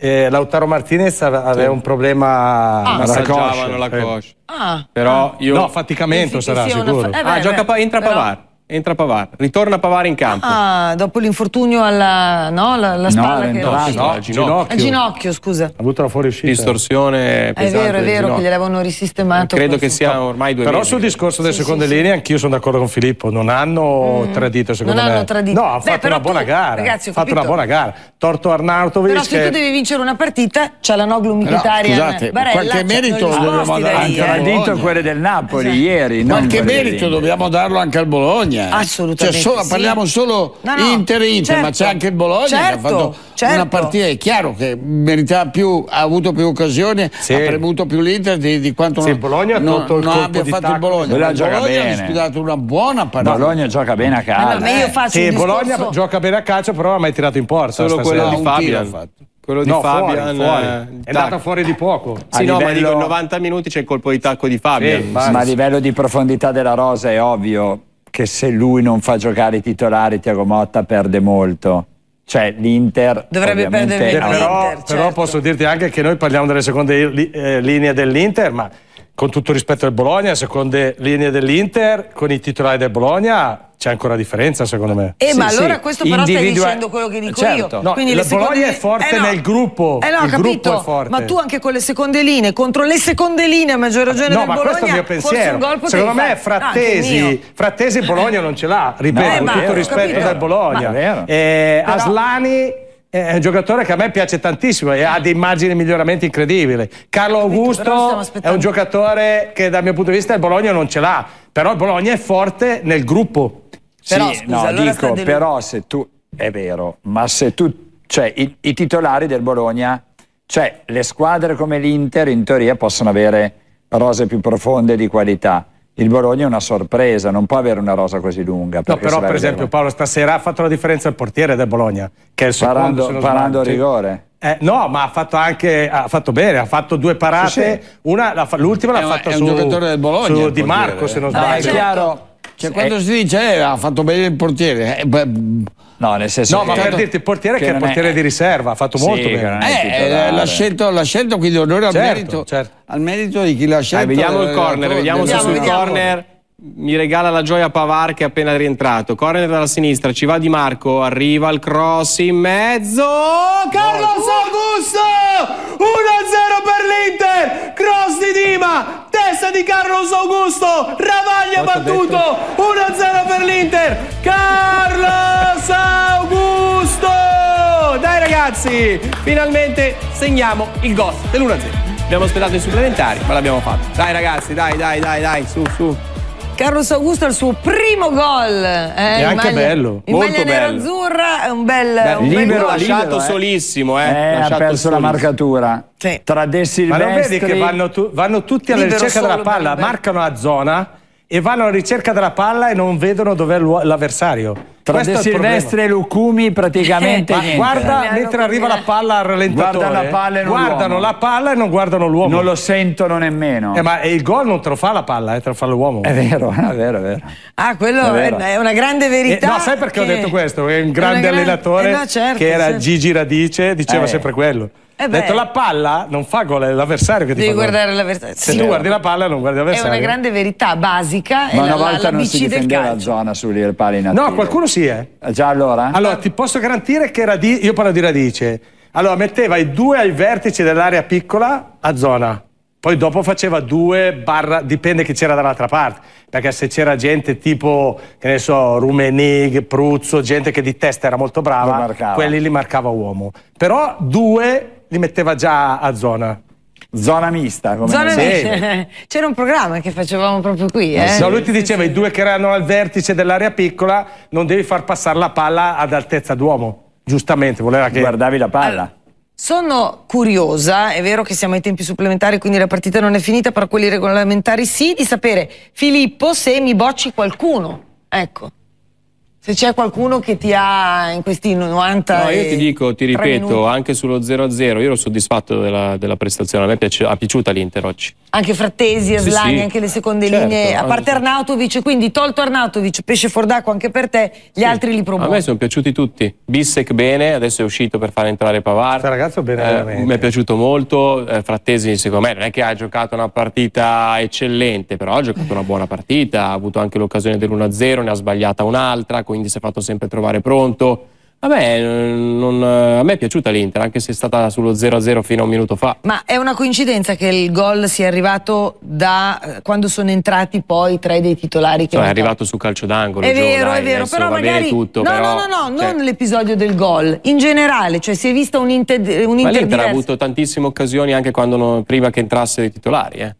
Eh, Lautaro Martinez aveva sì. un problema ah, alla coscia, la coscia. Ah, però io no, faticamento sarà sicuro. Fa eh beh, ah, gioca beh, entra però... Pavard, entra Pavard, ritorna Pavard in campo. Ah, dopo l'infortunio alla no, la, la spalla no, che no, no, no, al ginocchio. ginocchio, scusa. Ha avuto la fuoriuscita. Distorsione pesante. È vero, è vero che gliel'avevano risistemato. Credo che sia ormai due mesi. Però sul discorso delle sì, seconde sì, linee, sì. anch'io sono d'accordo con Filippo, non hanno mm. tradito secondo non me. Hanno tradito. No, ha fatto beh, una buona tu, gara. Ragazzi, ho fatto una buona gara. Torto Arnautovic. Però se tu devi vincere una partita, Çalhanoğlu, Mkhitaryan, Barella, qualche merito dobbiamo darlo anche quello del Napoli ieri, qualche merito dobbiamo darlo anche al Bologna. Assolutamente. Cioè solo, sì. Parliamo solo no, no, Inter Inter, certo, ma c'è anche il Bologna certo, che ha fatto certo. una partita. È chiaro che meritava più, ha avuto più occasioni, sì. ha premuto più l'Inter di, di quanto sì, non, Bologna non, il non abbia fatto tacco. il Bologna. Bologna, Bologna bene. ha disputato una buona partita. Bologna gioca bene a calcio. Ma io faccio sì, un discorso... Bologna gioca bene a calcio, però non ha mai tirato in porta. Solo quello di Fabian. Fatto. Quello di no, Fabian fuori, fuori. è andata fuori di poco. Sì, livello... no, ma dico, in novanta minuti c'è il colpo di tacco di Fabian. Ma a livello di profondità della rosa è ovvio che se lui non fa giocare i titolari Thiago Motta perde molto, cioè l'Inter dovrebbe perdere però, l'Inter, certo. però posso dirti anche che noi parliamo delle seconde li, eh, linee dell'Inter, ma con tutto rispetto al Bologna, seconde linee dell'Inter con i titolari del Bologna c'è ancora differenza secondo me. Eh, sì, ma allora sì. questo però Individua... stai dicendo quello che dico certo. io. No, Quindi la Bologna è forte eh no. nel gruppo. Eh no, il capito, gruppo è forte. Ma tu anche con le seconde linee, contro le seconde linee a maggior ragione no, del Bologna. No, ma questo è il mio pensiero. Secondo me Frattesi, no, Frattesi Bologna non ce l'ha, ripeto, eh, ma, tutto rispetto del Bologna. Ma, eh, però... Asllani è un giocatore che a me piace tantissimo e ha dei margini di miglioramento incredibili. Carlos Augusto è un giocatore che dal mio punto di vista il Bologna non ce l'ha, però il Bologna è forte nel gruppo. Però, sì, scusa, no, allora dico, però se tu, è vero, ma se tu, cioè i, i titolari del Bologna, cioè le squadre come l'Inter in teoria possono avere rose più profonde di qualità. Il Bologna è una sorpresa, non può avere una rosa così lunga. No, però per esempio Paolo stasera ha fatto la differenza il portiere del Bologna, che è il secondo. Parando a rigore. Eh, no, ma ha fatto anche, ha fatto bene, ha fatto due parate, l'ultima l'ha fatta su Dimarco se non sbaglio. È chiaro. Cioè, quando si dice eh, ha fatto bene il portiere, eh, beh, no, nel senso no, che ma per dirti il portiere che, che è il portiere è... di riserva, ha fatto sì, molto bene. Eh, l'ha scelto, l'ha scelto, quindi onore al, certo, merito, certo. al merito di chi l'ha scelto. Eh, vediamo il corner, vediamo se sul corner mi regala la gioia Pavard che è appena rientrato. Corner dalla sinistra, ci va Dimarco, arriva il cross in mezzo. Carlos Augusto! uno a zero per l'Inter! Cross di Dima! Testa di Carlos Augusto, Ravaglia battuto, uno a zero per l'Inter, Carlos Augusto! Dai ragazzi, finalmente segniamo il gol dell'uno a zero. Abbiamo aspettato i supplementari, ma l'abbiamo fatto. Dai ragazzi, dai, dai, dai, dai, su, su. Carlos Augusto al suo primo gol. Eh, è anche maglia, bello. In molto maglia nerazzurra è un bel... Beh, un libero, bel gol. Lasciato libero, eh. solissimo. Eh, eh lasciato ha perso solissimo. la marcatura. Sì. Tra dessi Ma non vedi che vanno, tu, vanno tutti alla libero ricerca della palla, bello. marcano la zona e vanno alla ricerca della palla e non vedono dov'è l'avversario. Tra De Silvestri e Lucumi praticamente eh, guarda mentre arriva la palla al rallentatore, guarda la palla e non guardano la palla e non guardano l'uomo, non lo sentono nemmeno. Eh, ma il gol non te lo fa la palla, eh, te lo fa l'uomo. È vero, è vero, è vero. Ah, quello è, è una grande verità. Eh, no, sai perché ho detto questo? È un grande gran... allenatore eh, no, certo, che era certo. Gigi Radice, diceva eh. sempre quello. Eh beh. Detto, la palla non fa gol, è l'avversario che ti Devi fa guardare l'avversario. Se sì. tu guardi la palla non guardi l'avversario. È una grande verità basica. Ma una volta non si difendeva la zona sulle palle in attivo. No, qualcuno si è. Già allora? Allora ti posso garantire che Radice, io parlo di Radice, allora metteva i due ai vertici dell'area piccola a zona. Poi dopo faceva due barra, dipende che c'era dall'altra parte, perché se c'era gente tipo, che ne so, Rumenig, Pruzzo, gente che di testa era molto brava, quelli li marcava uomo. Però due li metteva già a zona. Zona mista, come zona mista. C'era un programma che facevamo proprio qui. Eh? No, lui ti diceva i due che erano al vertice dell'area piccola, non devi far passare la palla ad altezza d'uomo. Giustamente, voleva che guardavi la palla. Allora, sono curiosa, è vero che siamo ai tempi supplementari quindi la partita non è finita, per quelli regolamentari sì, di sapere, Filippo, se mi bocci qualcuno, ecco, se c'è qualcuno che ti ha in questi novanta. No, io ti dico, ti ripeto, minuti. anche sullo zero a zero io ero soddisfatto della, della prestazione, a me piace, ha piaciuta l'Inter oggi. Anche Frattesi, Asllani, sì, sì. anche le seconde certo, linee, a parte Arnautovic, quindi tolto Arnautovic, pesce fuor d'acqua anche per te, gli sì. altri li promuovi. A me sono piaciuti tutti, Bisseck bene, adesso è uscito per far entrare Pavard. Questo ragazzo bene, eh, veramente. Mi è piaciuto molto, eh, Frattesi secondo me non è che ha giocato una partita eccellente, però ha giocato una buona partita, ha avuto anche l'occasione dell'uno a zero, ne ha sbagliata un'altra, quindi si è fatto sempre trovare pronto. A me, non, a me è piaciuta l'Inter, anche se è stata sullo zero a zero fino a un minuto fa. Ma è una coincidenza che il gol sia arrivato da quando sono entrati poi tre dei titolari che... Cioè, è arrivato sul calcio d'angolo. È vero, è vero, però magari... Tutto, no, però, no, no, no, cioè... non l'episodio del gol. In generale, cioè si è vista un Inter diverso. L'Inter ha avuto tantissime occasioni anche quando non, prima che entrassero i titolari, eh.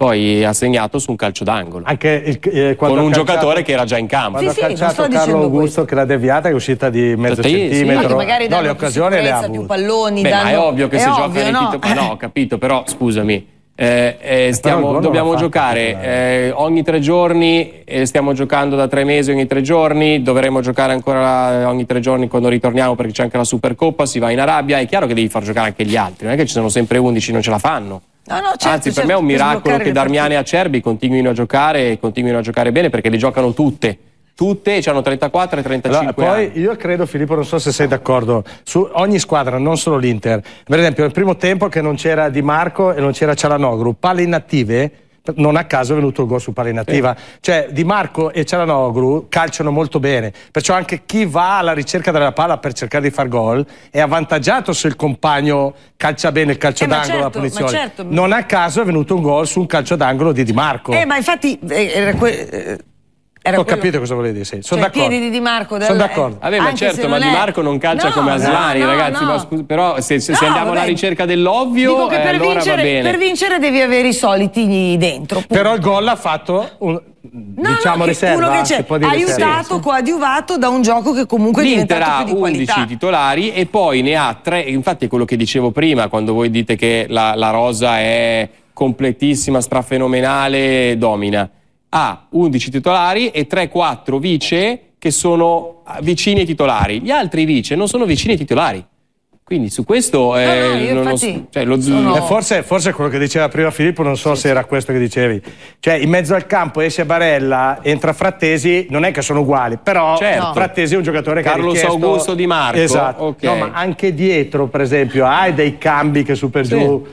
Poi ha segnato su un calcio d'angolo. Anche il, eh, con un calciato, giocatore che era già in campo. Quando sì, ha calciato sì, Carlo Augusto questo. che l'ha deviata, che è uscita di mezzo sì, centimetro. Sì, magari no, le occasioni le ha avute. Più palloni, Beh, danno... ma è ovvio che è se ovvio, gioca no. Titolo... No, ho capito, però scusami. Eh, eh, stiamo, dobbiamo giocare eh, ogni tre giorni, eh, stiamo giocando da tre mesi ogni tre giorni, dovremo giocare ancora ogni tre giorni quando ritorniamo perché c'è anche la Supercoppa, si va in Arabia, è chiaro che devi far giocare anche gli altri, non è che ci sono sempre undici, non ce la fanno. No, no, certo, Anzi, certo, per me è un miracolo che Darmian e Acerbi continuino a giocare e continuino a giocare bene perché le giocano tutte. Tutte e hanno trentaquattro e trentacinque allora, anni. Poi io credo, Filippo, non so se sei d'accordo, su ogni squadra, non solo l'Inter. Per esempio, nel primo tempo che non c'era Dimarco e non c'era Çalhanoğlu, palle inattive, non a caso è venuto il gol su palla inattiva. Eh. Cioè, Dimarco e Çalhanoğlu calciano molto bene, perciò anche chi va alla ricerca della palla per cercare di far gol è avvantaggiato se il compagno calcia bene il calcio eh, d'angolo, certo, la punizione. Certo. Non a caso è venuto un gol su un calcio d'angolo di Dimarco. Eh, ma infatti... Eh, Era Ho quello... capito cosa volevi dire, sì. Sono cioè, d'accordo. Di Dimarco della... Sono d'accordo. Vabbè, ma certo, ma Dimarco non calcia no, come Asllani, no, no, ragazzi. No. Ma scusa, però se, se, no, se andiamo vabbè. alla ricerca dell'ovvio, eh, allora vincere, va bene. Per vincere devi avere i soliti dentro. Punto. Però il gol l'ha fatto un... No, diciamo no, riserva, uno che c'è aiutato, sì. coadiuvato da un gioco che comunque l'Inter ha di undici titolari e poi ne ha tre. Infatti è quello che dicevo prima, quando voi dite che la, la rosa è completissima, strafenomenale, domina. Ha undici titolari e tre quattro vice che sono vicini ai titolari. Gli altri vice non sono vicini ai titolari. Quindi su questo eh, no, no, non lo, cioè, lo sono... eh, forse, forse quello che diceva prima Filippo, non so sì, se sì. era questo che dicevi. Cioè in mezzo al campo esce Barella, entra Frattesi, non è che sono uguali, però certo. Frattesi è un giocatore che Carlos richiesto... Augusto Di Marco. Esatto. Okay. No, ma anche dietro, per esempio, hai dei cambi che su per sì. giù.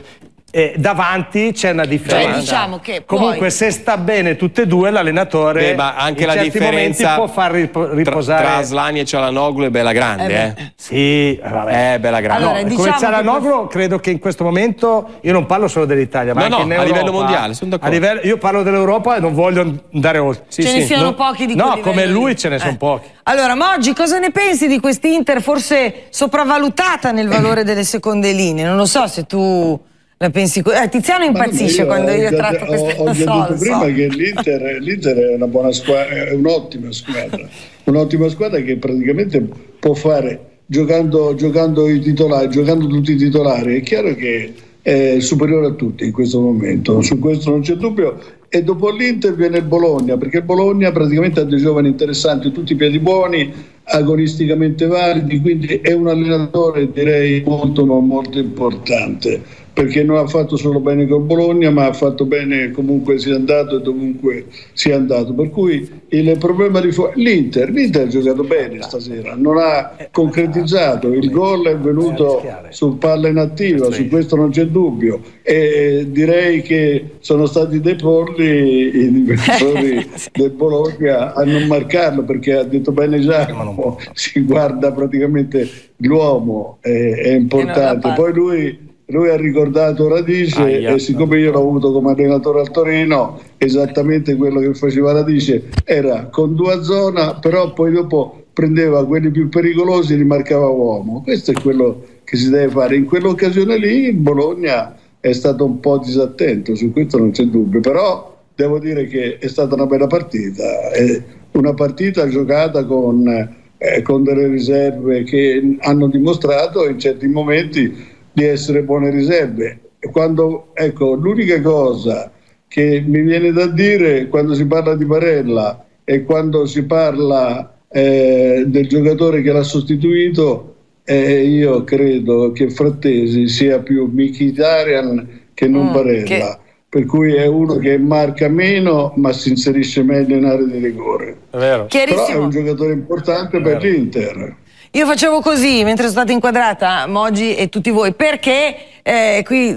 E davanti c'è una differenza. Cioè, diciamo che comunque poi... se sta bene tutte e due l'allenatore anche in la certi differenza momenti può far riposare tra Asllani e Çalhanoğlu è bella grande eh, eh. sì vabbè. è bella grande allora, no, diciamo come Çalhanoğlu che... credo che in questo momento io non parlo solo dell'Italia ma no, anche no, in Europa, a livello mondiale sono d'accordo livello... io parlo dell'Europa e non voglio andare oltre sì, ce sì. ne siano non... pochi di no come livelli. lui ce ne eh. sono pochi. Allora Moggi, cosa ne pensi di quest'Inter forse sopravvalutata nel valore delle seconde linee? Non lo so se tu La pensi eh, Tiziano impazzisce no, quando io tratto questa cosa. Ho detto prima so. che l'Inter, l'Inter è una buona squadra, è un'ottima squadra, un'ottima squadra che praticamente può fare giocando, giocando i titolari, giocando tutti i titolari. È chiaro che è superiore a tutti in questo momento, su questo non c'è dubbio. E dopo l'Inter viene il Bologna, perché il Bologna praticamente ha dei giovani interessanti, tutti piedi buoni, agonisticamente validi, quindi è un allenatore direi molto ma molto importante, perché non ha fatto solo bene col Bologna ma ha fatto bene comunque sia andato e dovunque sia andato, per cui il problema di fuori l'Inter, l'Inter ha giocato bene stasera, non ha concretizzato, il gol è venuto su palla inattiva, su questo non c'è dubbio, e direi che sono stati dei porri i difensori del Bologna a non marcarlo, perché ha detto bene Giacomo, si guarda praticamente l'uomo, è, è importante. Poi lui, lui ha ricordato Radice, ah, yeah. e siccome io l'ho avuto come allenatore al Torino, esattamente quello che faceva Radice era con due zona, però poi dopo prendeva quelli più pericolosi e li marcava uomo. Questo è quello che si deve fare. In quell'occasione lì Bologna è stato un po' disattento, su questo non c'è dubbio, però devo dire che è stata una bella partita, è una partita giocata con, eh, con delle riserve che hanno dimostrato in certi momenti di essere buone riserve. Quando, ecco, l'unica cosa che mi viene da dire quando si parla di Barella e quando si parla eh, del giocatore che l'ha sostituito, Eh, io credo che Frattesi sia più Mkhitaryan che non mm, Barella, che... per cui è uno che marca meno ma si inserisce meglio in area di rigore. È vero. Però è un giocatore importante per l'Inter. Io facevo così mentre sono stata inquadrata, Moggi e tutti voi, perché eh, qui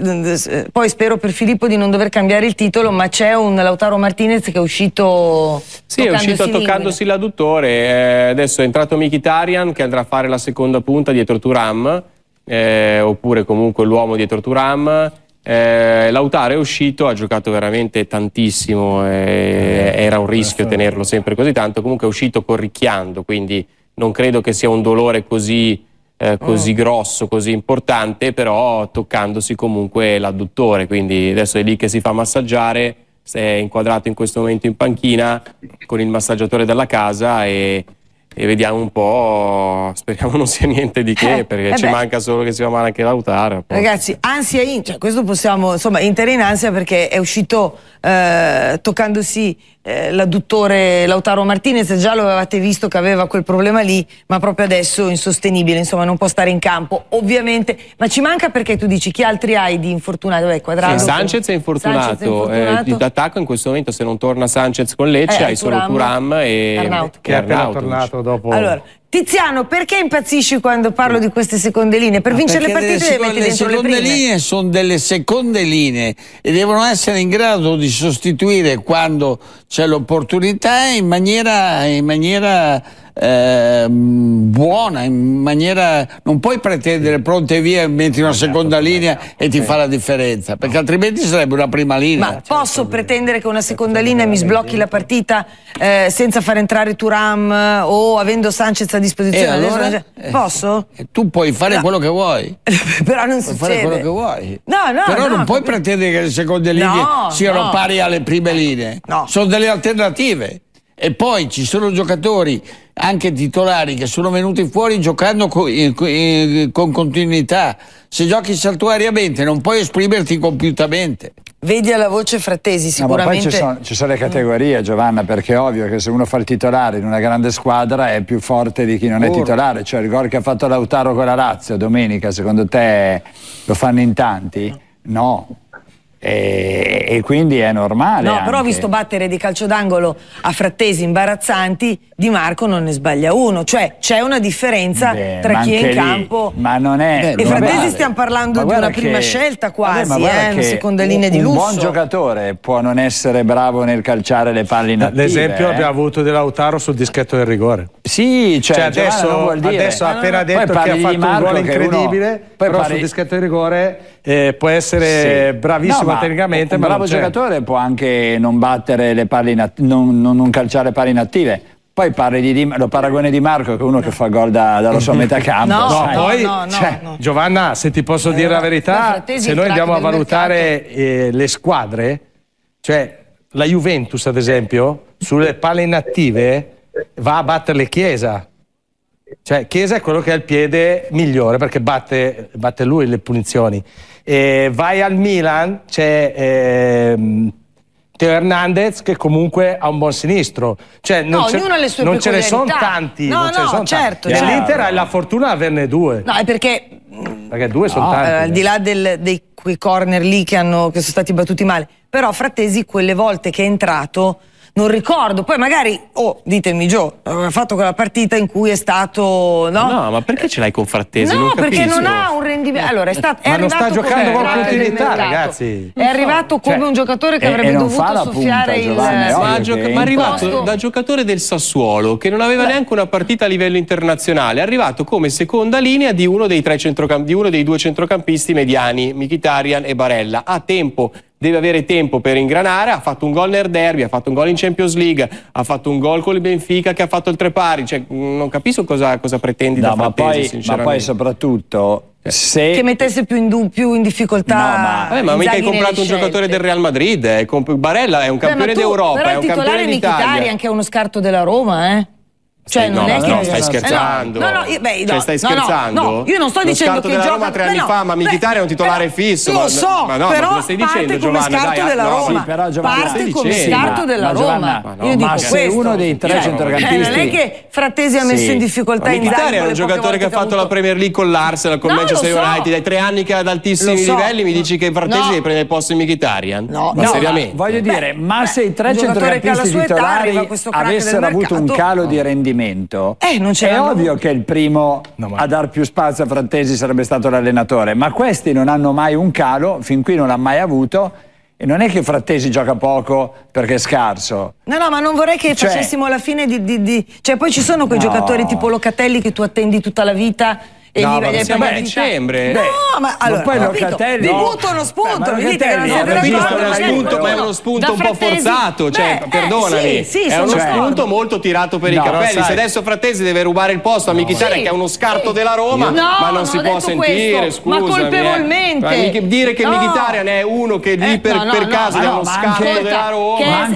poi spero per Filippo di non dover cambiare il titolo, ma c'è un Lautaro Martinez che è uscito sì, è uscito toccandosi l'adduttore, eh, adesso è entrato Mkhitaryan che andrà a fare la seconda punta dietro Thuram, eh, oppure comunque l'uomo dietro Thuram. eh, Lautaro è uscito, ha giocato veramente tantissimo, eh, era un rischio tenerlo sempre così tanto, comunque è uscito corricchiando, quindi non credo che sia un dolore così, eh, così oh. grosso, così importante, però toccandosi comunque l'adduttore, quindi adesso è lì che si fa massaggiare, si è inquadrato in questo momento in panchina con il massaggiatore della casa e, e vediamo un po', speriamo non sia niente di che, eh, perché eh ci beh. manca solo che si va male anche Lautaro. Ragazzi, ansia in, cioè, questo possiamo, insomma, Inter in ansia perché è uscito eh, toccandosi Eh, l'adduttore Lautaro Martinez, già lo avevate visto che aveva quel problema lì, ma proprio adesso insostenibile, insomma non può stare in campo ovviamente, ma ci manca, perché tu dici chi altri hai di infortunati? Vabbè, Cuadrado, sì, Sanchez è infortunato, infortunato. Eh, d'attacco in questo momento, se non torna Sanchez con Lecce eh, hai Thuram, solo Thuram e Arnautovic, che è appena tornato dopo. Allora, Tiziano, perché impazzisci quando parlo di queste seconde linee? Per Ma vincere le partite deve mettere dentro le prime. Le seconde linee sono delle seconde linee e devono essere in grado di sostituire quando c'è l'opportunità in maniera, in maniera eh, buona, in maniera, non puoi pretendere pronte via, metti una seconda linea e ti fa la differenza, perché altrimenti sarebbe una prima linea. Ma posso pretendere che una seconda linea mi sblocchi la partita eh, senza far entrare Thuram o avendo Sanchez a disposizione? Allora, adesso, posso? Eh, tu puoi fare no. quello che vuoi. Però non puoi succede. fare quello che vuoi. No, no, Però no, non puoi capito. pretendere che le seconde linee no, siano no. pari alle prime linee. No. Sono delle alternative. E poi ci sono giocatori, anche titolari, che sono venuti fuori giocando co eh, con continuità. Se giochi saltuariamente non puoi esprimerti compiutamente. Vedi alla voce Frattesi sicuramente. No, ma poi ci sono, ci sono le categorie, Giovanna, perché è ovvio che se uno fa il titolare in una grande squadra è più forte di chi non Pur. è titolare. Cioè il gol che ha fatto Lautaro con la Lazio domenica, secondo te lo fanno in tanti? No. E, e quindi è normale. No, anche. Però ho visto battere di calcio d'angolo a Frattesi imbarazzanti, Dimarco non ne sbaglia uno, cioè c'è una differenza Beh, tra chi è in lì. campo ma non è e Frattesi vale. stiamo parlando di una che, prima scelta quasi, vabbè, eh, una seconda linea di lusso. Un buon giocatore può non essere bravo nel calciare le palle inattive. L'esempio eh. abbiamo avuto di Lautaro sul dischetto del rigore. Sì, cioè, cioè adesso, adesso ha appena detto che ha fatto un gol incredibile, uno, poi però pari... sul dischetto del rigore eh, può essere sì. bravissimo. No, tecnicamente, un bravo giocatore può anche non battere le palle, non, non, non calciare palle inattive. Poi parli di Di, lo paragone di Marco, che è uno che fa gol da, dalla sua metà campo. No, no, poi, no, no, cioè, no. Giovanna, se ti posso eh, dire la verità, se noi andiamo a valutare eh, le squadre, cioè la Juventus ad esempio, sulle palle inattive va a batterle Chiesa. Cioè Chiesa è quello che ha il piede migliore perché batte, batte lui le punizioni. E vai al Milan, c'è ehm, Teo Hernandez che comunque ha un buon sinistro. Cioè, non no, ognuno ha le sue peculiarità. Non ce ne sono tanti. No, non ce no, ne sono certo. Tanti. L'Inter ha la fortuna di averne due. No, è perché... Perché due no, sono tanti. Eh, al di là del, dei quei corner lì che, hanno, che sono stati battuti male. Però Frattesi quelle volte che è entrato... Non ricordo, poi magari, oh, ditemi Gio, ha fatto quella partita in cui è stato, no? No, ma perché ce l'hai con Frattesi? No, non perché capisco. Non ha un rendimento. Allora, è stato, è ma non sta giocando con continuità, ragazzi. È arrivato come cioè, un giocatore che avrebbe dovuto soffiare punta, il... Giovanni, sì, ma, gioca... ma è arrivato posto... da giocatore del Sassuolo, che non aveva Beh. neanche una partita a livello internazionale, è arrivato come seconda linea di uno dei, tre centrocamp... di uno dei due centrocampisti mediani, Mkhitaryan e Barella. Ha tempo. Deve avere tempo per ingranare, ha fatto un gol nel derby, ha fatto un gol in Champions League, ha fatto un gol con il Benfica che ha fatto il tre pari, cioè non capisco cosa, cosa pretendi no, da Frattesi, ma, ma poi soprattutto... Se... Che mettesse più in, più in difficoltà. No, ma, eh, ma mica hai comprato un scelte. giocatore del Real Madrid, eh. Barella è un campione d'Europa, è un campione d'Italia. Però il titolare anche uno scarto della Roma, eh. Cioè, sì, non no, è no, che... no, stai scherzando. Eh, no, no, io, beh, no, cioè, stai scherzando? No, no, no, io non sto Lo dicendo che gioca... Roma tre anni no, fa, ma Mkhitaryan è un titolare però, fisso. Lo so, ma, ma no, però ma stai dicendo, Giovanna, scarto dai, della no, Roma. Sì, però, Giovanna, parte come scarto della Roma. Ma no, io dico se uno dei tre eh, centrocampisti. Eh, non è che Frattesi ha messo sì. in difficoltà Inzaghi. Mkhitaryan è un giocatore che ha fatto la Premier League con l'Arsenal, con Manchester United, dai tre anni che ad altissimi livelli mi dici che Frattesi deve prendere il posto di Mkhitaryan? No, ma seriamente. Voglio dire, ma se i tre centrocampisti titolari avessero avuto un calo di rendimento, Eh, non è ovvio che il primo no, ma... a dar più spazio a Frattesi sarebbe stato l'allenatore, ma questi non hanno mai un calo, fin qui non l'ha mai avuto, e non è che Frattesi gioca poco perché è scarso. No, no, ma non vorrei che cioè... facessimo la fine di, di, di... Cioè poi ci sono quei no. giocatori tipo Locatelli che tu attendi tutta la vita... E no, gli ma siamo a dicembre. No, ma allora, ma poi capito, vi butto uno spunto, vi dite che non siete d'accordo, ma è uno spunto un po' forzato, cioè, perdonami, è uno spunto molto tirato per i capelli. Se adesso Frattesi deve rubare il posto a Mkhitaryan che è uno scarto della Roma, ma non si può sentire, scusa. Ma colpevolmente. Dire che Mkhitaryan è uno che lì per caso è uno scarto della Roma,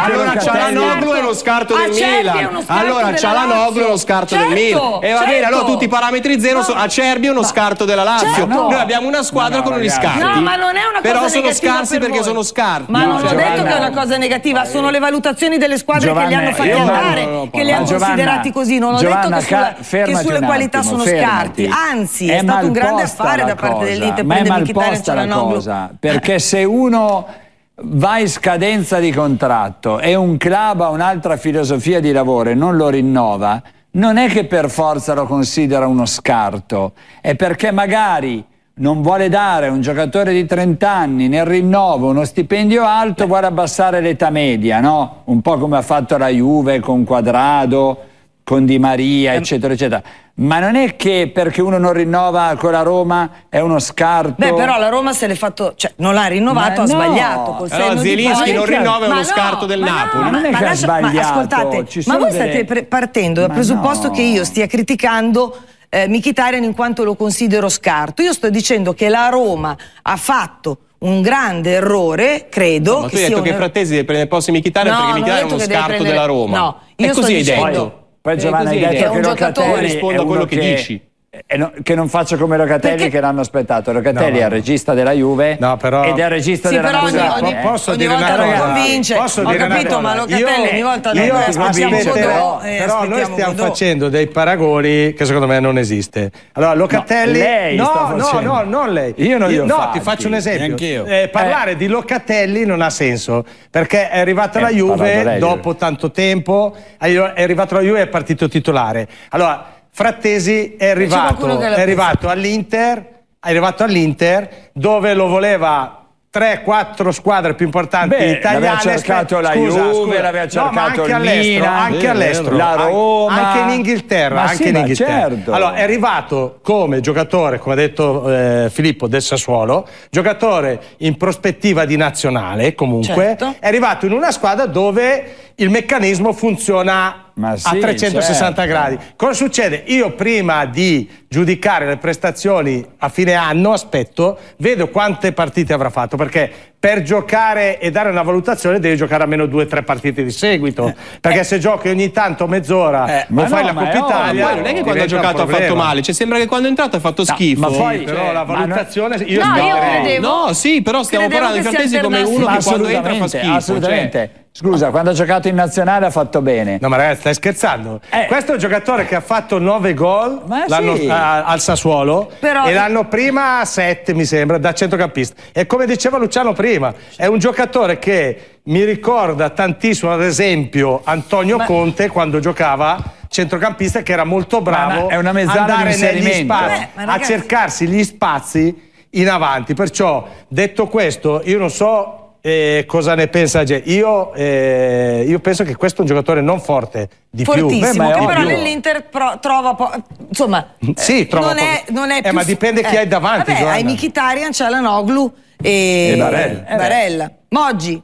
allora Çalhanoğlu è uno scarto del Milan, allora Çalhanoğlu è uno scarto del Milan. E va bene, allora tutti i parametri zero. Acerbi è uno ma, scarto della Lazio. Certo. Noi abbiamo una squadra no, con gli scarti. No, ma non è una cosa Però sono scarsi per perché voi. sono scarti. Ma no, non Giovanna, ho detto che è una cosa negativa, sono le valutazioni delle squadre Giovanna, che li hanno fatti andare, non, non che li hanno Giovanna, considerati così. Non ho Giovanna, detto che, sulla, che sulle qualità attimo, sono fermati. scarti. Anzi, è, è stato un grande affare da parte dell'Inter per Mkhitaryan la cosa. Perché se uno va in scadenza di contratto e un club ha un'altra filosofia di lavoro e non lo rinnova, non è che per forza lo considera uno scarto, è perché magari non vuole dare a un giocatore di trenta anni nel rinnovo uno stipendio alto, vuole abbassare l'età media, no? Un po' come ha fatto la Juve con Cuadrado, con Di Maria, eccetera, eccetera. Ma non è che perché uno non rinnova con la Roma è uno scarto. Beh, però la Roma se l'è fatto, cioè non l'ha rinnovato, ma ha no. sbagliato. Col allora, Zielinski non rinnova è uno no, scarto del ma Napoli. No, ma non è ma che ha sbagliato. Ma ascoltate, ma voi delle... state partendo dal presupposto no. che io stia criticando eh, Mkhitaryan in quanto lo considero scarto. Io sto dicendo che la Roma ha fatto un grande errore, credo. No, ma tu che hai detto che Frattesi deve prendere posto di Mkhitaryan no, perché Mkhitaryan è uno scarto prendere... della Roma. No, io è sto così dicendo. Detto. Poi Giovanna hai detto che Locatelli rispondo a quello che, che dici. No, che non faccio come Locatelli perché... che l'hanno aspettato. Locatelli no, è il regista della Juve no, però... ed è il regista sì, della Juve. Ogni, posso ogni dire volta una cosa? Non convince. Posso Ho dire capito, una cosa. Ma Locatelli io, ogni volta io, noi aspettiamo Godot. Però, eh, però aspettiamo noi stiamo Godot. facendo dei paragoni che secondo me non esiste. Allora Locatelli... No, lei no, no, no, non lei. Io non io, No, fatti. ti faccio un esempio. Eh, parlare eh. di Locatelli non ha senso perché è arrivata eh, la Juve dopo tanto tempo. È arrivata la Juve e è partito titolare. Allora... Frattesi è arrivato, è arrivato all'Inter, è arrivato all'Inter dove lo voleva tre quattro squadre più importanti Beh, italiane. L'aveva cercato la scusa, Juve, l'aveva cercato no, anche all'estero, la Roma, anche in Inghilterra, ma anche sì, in Inghilterra. Certo. Allora è arrivato come giocatore, come ha detto eh, Filippo, del Sassuolo, giocatore in prospettiva di nazionale comunque, certo. È arrivato in una squadra dove il meccanismo funziona Ma sì, a trecentosessanta certo. gradi. Cosa succede? Io prima di giudicare le prestazioni a fine anno aspetto, vedo quante partite avrà fatto, perché per giocare e dare una valutazione devi giocare almeno due o tre partite di seguito, eh, perché eh, se giochi ogni tanto mezz'ora eh, ma fai no, la Coppa Italia, poi non è che quando ha giocato ha fatto male, cioè sembra che quando è entrato ha fatto no, schifo. Ma poi sì, però cioè, la valutazione no, io, no, io credevo, no, sì, però stiamo parlando di Frattesi come uno che quando entra fa schifo, assolutamente. Cioè, scusa, quando ha giocato in nazionale ha fatto bene. No, ma ragazzi, stai scherzando? Eh. Questo è un giocatore che ha fatto nove gol sì. a, al Sassuolo. Però... e l'anno prima sette, mi sembra, da centrocampista. E come diceva Luciano prima, è un giocatore che mi ricorda tantissimo, ad esempio, Antonio ma... Conte quando giocava centrocampista, che era molto bravo a andare negli spazi, Beh, a cercarsi gli spazi in avanti. Perciò, detto questo, io non so... Eh, cosa ne pensa Gè? Io, eh, io penso che questo è un giocatore non forte, di fortissimo, più. Beh, ma che però nell'Inter trova po insomma sì, trova non, po è, non è eh, più ma dipende eh. chi hai davanti. Vabbè, hai Mkhitaryan, Çalhanoğlu e, e Barella. Eh, Barella. Moggi,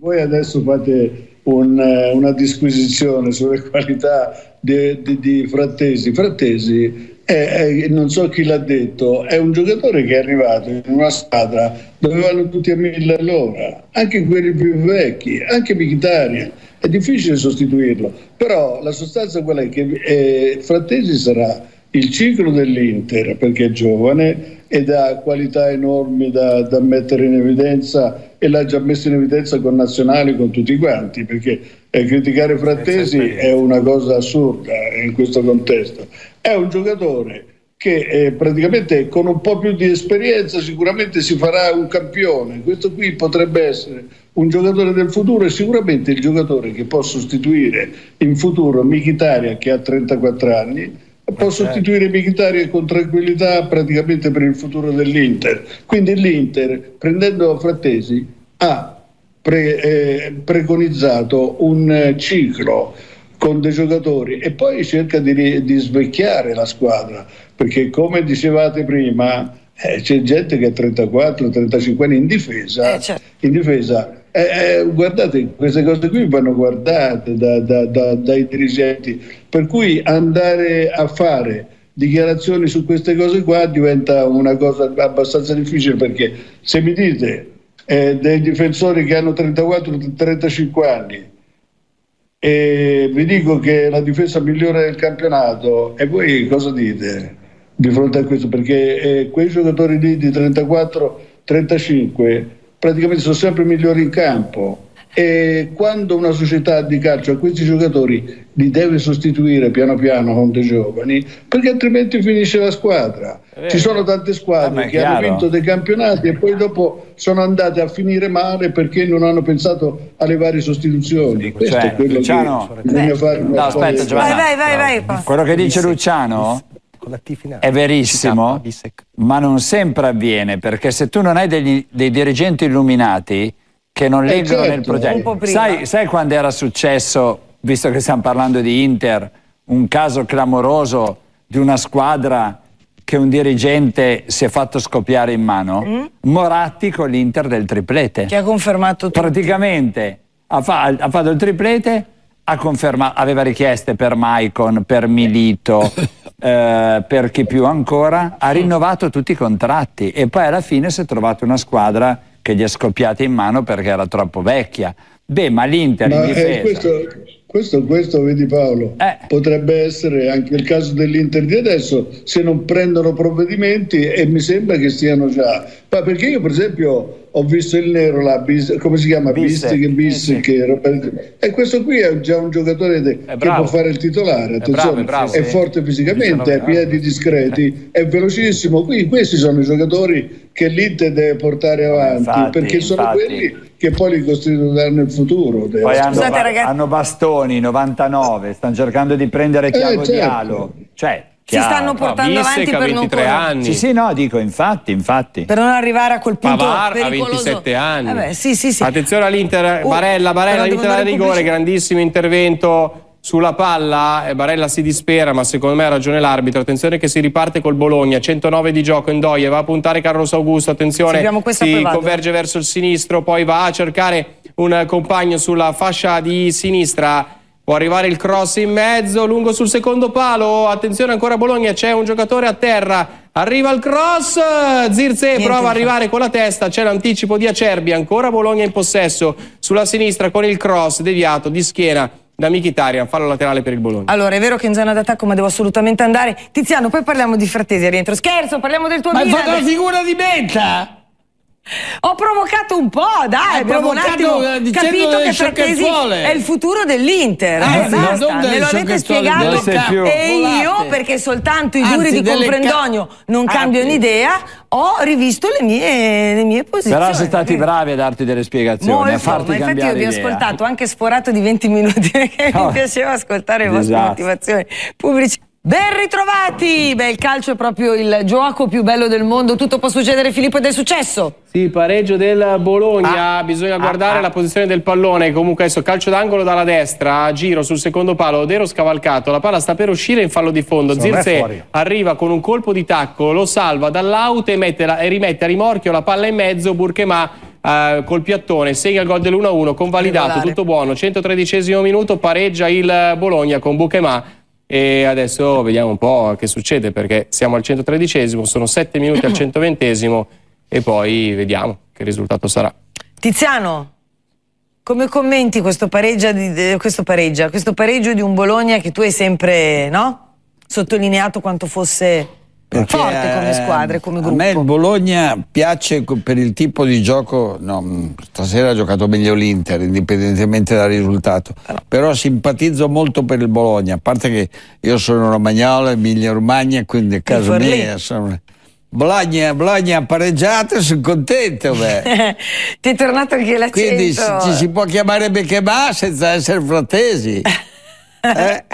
voi adesso fate un, una disquisizione sulle qualità di, di, di Frattesi. Frattesi Eh, eh, non so chi l'ha detto, è un giocatore che è arrivato in una squadra dove vanno tutti a mille all'ora, anche quelli più vecchi, anche Mkhitaryan, è difficile sostituirlo, però la sostanza qual è? Che eh, Frattesi sarà il ciclo dell'Inter, perché è giovane ed ha qualità enormi da, da mettere in evidenza, e l'ha già messo in evidenza con Nazionale, con tutti quanti, perché eh, criticare Frattesi è una cosa assurda in questo contesto. È un giocatore che eh, praticamente con un po' più di esperienza sicuramente si farà un campione. Questo qui potrebbe essere un giocatore del futuro, e sicuramente il giocatore che può sostituire in futuro Mkhitaryan, che ha trentaquattro anni, può sostituire Mkhitaryan con tranquillità praticamente per il futuro dell'Inter. Quindi l'Inter, prendendo Frattesi, ha pre, eh, preconizzato un eh, ciclo con dei giocatori, e poi cerca di, di svecchiare la squadra, perché come dicevate prima eh, c'è gente che ha trentaquattro trentacinque anni in difesa, eh, certo. in difesa. Eh, eh, guardate, queste cose qui vanno guardate da, da, da, dai dirigenti, per cui andare a fare dichiarazioni su queste cose qua diventa una cosa abbastanza difficile, perché se mi dite eh, dei difensori che hanno trentaquattro trentacinque anni e vi dico che è la difesa migliore del campionato, e voi cosa dite di fronte a questo? Perché eh, quei giocatori lì di trentaquattro trentacinque praticamente sono sempre migliori in campo, e quando una società di calcio a questi giocatori li deve sostituire piano piano con dei giovani, perché altrimenti finisce la squadra. Ci sono tante squadre ah, che chiaro. hanno vinto dei campionati e poi dopo sono andate a finire male perché non hanno pensato alle varie sostituzioni. Sì, questo cioè, è quello Luciano, che bisogna fare. No, aspetta, Giovanna. Vai, vai, vai, vai. Quello che dice Luciano è verissimo, ma non sempre avviene, perché se tu non hai degli, dei dirigenti illuminati che non leggono eh certo, nel progetto. Sai, sai quando era successo, visto che stiamo parlando di Inter, un caso clamoroso di una squadra che un dirigente si è fatto scoppiare in mano? Mm? Moratti con l'Inter del triplete. Che ha confermato tutto. Praticamente ha, fa, ha fatto il triplete, ha confermato, aveva richieste per Maicon, per Milito, eh, per chi più ancora, ha rinnovato tutti i contratti, e poi alla fine si è trovata una squadra che gli è scoppiata in mano perché era troppo vecchia. Beh, ma l'Inter in difesa... Eh, questo, questo, questo, vedi Paolo, eh. potrebbe essere anche il caso dell'Inter di adesso, se non prendono provvedimenti, e mi sembra che stiano già... Ma perché io, per esempio, ho visto il nero, la bis, come si chiama? Bisseck, Bisseck, e questo qui è già un giocatore de, che può fare il titolare, attenzione, è, bravo, è, bravo, è sì. forte fisicamente, ha piedi discreti, eh. è velocissimo, quindi questi sono i giocatori che l'Inter deve portare avanti, infatti, perché sono infatti. quelli che poi li costituiranno nel futuro. Poi hanno, Scusate, ragazzi... hanno bastoni, novantanove, stanno cercando di prendere Thiago eh, certo. Diallo, cioè... Si stanno portando no, avanti per non anni. Sì, sì, no, dico, infatti, infatti. Per non arrivare a quel punto Pavard pericoloso. Ha ventisette anni. Vabbè, sì, sì, sì. Attenzione all'Inter, uh, Barella, Barella, l'Inter da rigore, pubblicità. Grandissimo intervento sulla palla e Barella si dispera, ma secondo me ha ragione l'arbitro. Attenzione che si riparte col Bologna, centonove di gioco, Ndoye va a puntare Carlos Augusto, attenzione, si converge verso il sinistro, poi va a cercare un compagno sulla fascia di sinistra, può arrivare il cross in mezzo, lungo sul secondo palo, attenzione ancora Bologna, c'è un giocatore a terra, arriva il cross, Zirkzee prova a arrivare con la testa, c'è l'anticipo di Acerbi, ancora Bologna in possesso sulla sinistra con il cross deviato di schiena da Mkhitaryan, fallo laterale per il Bologna. Allora, è vero che in zona d'attacco ma devo assolutamente andare. Tiziano, poi parliamo di Frattesi a rientro. Scherzo, parliamo del tuo Milan. Ma hai fatto la figura di Benta! Ho provocato un po', dai, abbiamo un attimo capito che Frattesi è il futuro dell'Inter. Eh, eh, basta, me lo avete spiegato e io, perché soltanto i duri di comprendonio non cambiano idea, ho rivisto le mie, le mie posizioni. Però siete stati bravi a darti delle spiegazioni, molto, a farti cambiare idea. Ma infatti io vi ho ascoltato, anche sforato di venti minuti, perché oh, mi piaceva ascoltare le vostre motivazioni pubbliche. Ben ritrovati! Beh, il calcio è proprio il gioco più bello del mondo. Tutto può succedere, Filippo, ed è successo. Sì, pareggio del Bologna. Ah, bisogna ah, guardare ah. la posizione del pallone. Comunque adesso calcio d'angolo dalla destra, giro sul secondo palo, Dero scavalcato, la palla sta per uscire in fallo di fondo. Zirkzee arriva con un colpo di tacco, lo salva dall'out e, mette la, e rimette a rimorchio la palla in mezzo. Beukema Uh, col piattone segna il gol dell'uno a uno, convalidato, tutto buono. Centotredicesimo minuto, pareggia il Bologna con Beukema. E adesso vediamo un po' che succede, perché siamo al centotredicesimo, sono sette minuti al centoventesimo e poi vediamo che risultato sarà. Tiziano, come commenti questo, pareggia di, questo, pareggia, questo pareggio di un Bologna che tu hai sempre, no? sottolineato quanto fosse... Perché forte come squadra, come gruppo. A me il Bologna piace per il tipo di gioco. No, stasera ha giocato meglio l'Inter, indipendentemente dal risultato. Però simpatizzo molto per il Bologna, a parte che io sono romagnolo, Emilia Romagna, quindi a caso mio sono... Bologna, Bologna pareggiato, sono contento. Beh. Ti è tornato anche l'accento. Quindi ci si può chiamare Beukema senza essere Frattesi. Eh.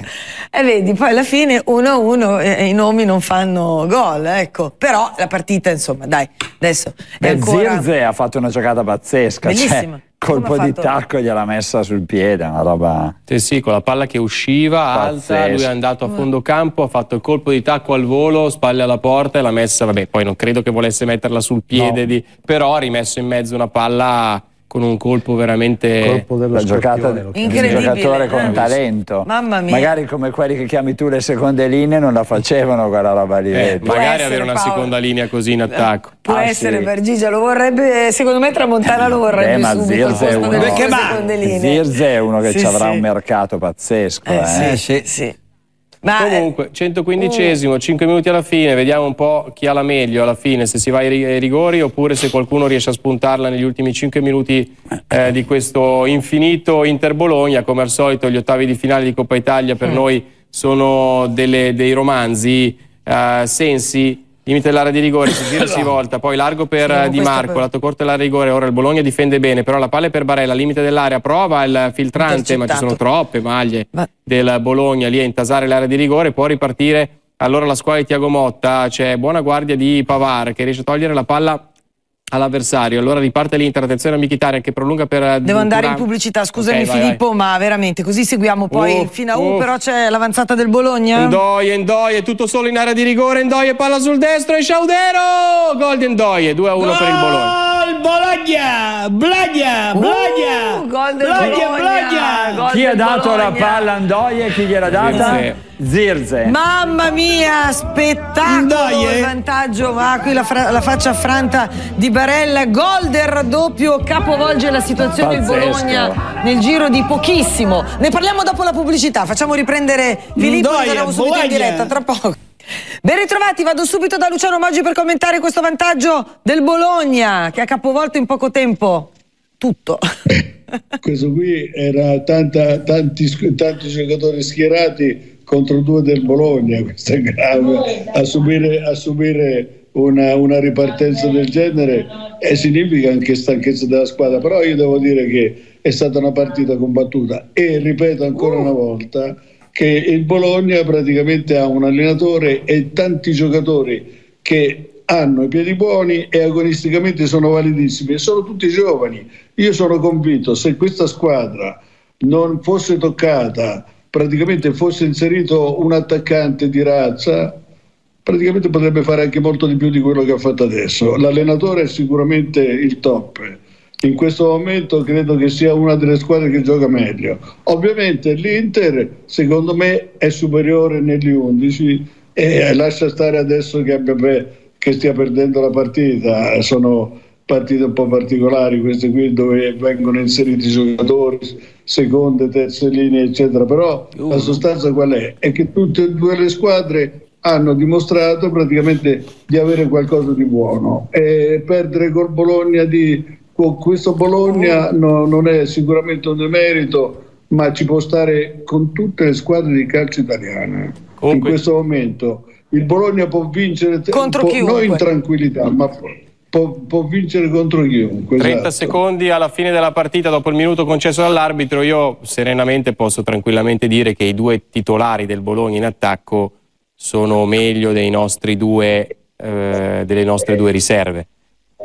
E vedi, poi alla fine uno a uno eh, i nomi non fanno gol, ecco. Però la partita, insomma, dai, adesso è ancora... Zirkzee ha fatto una giocata pazzesca, bellissima. Cioè, colpo di tacco gliel'ha messa sul piede, una roba... Sì, sì, con la palla che usciva pazzesca, alta, lui è andato a fondo campo, ha fatto il colpo di tacco al volo, spalle alla porta e l'ha messa, vabbè, poi non credo che volesse metterla sul piede, no. di... però ha rimesso in mezzo una palla... con un colpo veramente, colpo della giocata incredibile, un giocatore con talento. Mamma mia. Magari come quelli che chiami tu le seconde linee non la facevano quella roba lì. Eh, magari avere una Paolo. seconda linea così in attacco. Può ah, essere sì. Bergigia, lo vorrebbe, secondo me Tramontana lo vorrebbe. Beh, ma subito Zirkzee al posto delle seconde linee. Zirkzee è uno che sì, ci avrà sì. un mercato pazzesco. Eh, eh. Sì, sì, sì. Ma comunque, centoquindicesimo, uh. cinque minuti alla fine, vediamo un po' chi ha la meglio alla fine, se si va ai rigori oppure se qualcuno riesce a spuntarla negli ultimi cinque minuti eh, di questo infinito Inter-Bologna. Come al solito gli ottavi di finale di Coppa Italia per mm. noi sono delle, dei romanzi, eh, Sensi, limite dell'area di rigore, si gira e si volta, poi largo per sì, Dimarco, per... lato corto dell'area di rigore, ora il Bologna difende bene, però la palla è per Barella, limite dell'area, prova il filtrante, ma ci sono troppe maglie ma... del Bologna lì a intasare l'area di rigore, può ripartire allora la squadra di Thiago Motta, c'è buona guardia di Pavard che riesce a togliere la palla all'avversario, allora riparte l'Inter, attenzione a Mkhitaryan che prolunga per... Devo Thuram. andare in pubblicità, scusami okay, vai, Filippo, vai. ma veramente così seguiamo poi uh, fino a U, uh. però c'è l'avanzata del Bologna. Ndoye, Ndoye, tutto solo in area di rigore, Ndoye, palla sul destro e Schaudero! Gol di Ndoye, due a uno per il Bologna. Gol Bologna! Blagna! Blagna! Uh, gol del Bologna! Blagna! Gol chi del ha dato Bologna. la palla a Ndoye e chi gliel'ha data? Zirkzee. Mamma mia, spettacolo! Il vantaggio va qui, la, la faccia affranta di Barella, gol del raddoppio, capovolge la situazione Pazzesco. il Bologna nel giro di pochissimo. Ne parliamo dopo la pubblicità, facciamo riprendere Filippo e andiamo subito Bologna. in diretta, tra poco. Ben ritrovati, vado subito da Luciano Moggi per commentare questo vantaggio del Bologna che ha capovolto in poco tempo tutto. Questo qui era tanta, tanti, tanti giocatori schierati contro due del Bologna, questo è grave, a subire, a subire una, una ripartenza del genere e significa anche stanchezza della squadra, però io devo dire che è stata una partita combattuta e ripeto ancora una volta che il Bologna praticamente ha un allenatore e tanti giocatori che hanno i piedi buoni e agonisticamente sono validissimi e sono tutti giovani. Io sono convinto, se questa squadra non fosse toccata praticamente fosse inserito un attaccante di razza, praticamente potrebbe fare anche molto di più di quello che ha fatto adesso. L'allenatore è sicuramente il top. In questo momento credo che sia una delle squadre che gioca meglio. Ovviamente l'Inter secondo me è superiore negli undici e lascia stare adesso che, abbia, che stia perdendo la partita. Sono partite un po' particolari queste qui, dove vengono inseriti giocatori, seconde, terze linee eccetera, però uh. la sostanza qual è? È che tutte e due le squadre hanno dimostrato praticamente di avere qualcosa di buono, e perdere col Bologna di con questo Bologna no, non è sicuramente un demerito, ma ci può stare con tutte le squadre di calcio italiane. Comunque, in questo momento il Bologna può vincere contro può, chiunque, non in tranquillità, ma può, può vincere contro chiunque. trenta esatto. secondi alla fine della partita, dopo il minuto concesso dall'arbitro, io serenamente posso tranquillamente dire che i due titolari del Bologna in attacco sono meglio dei nostri due, eh, delle nostre due riserve.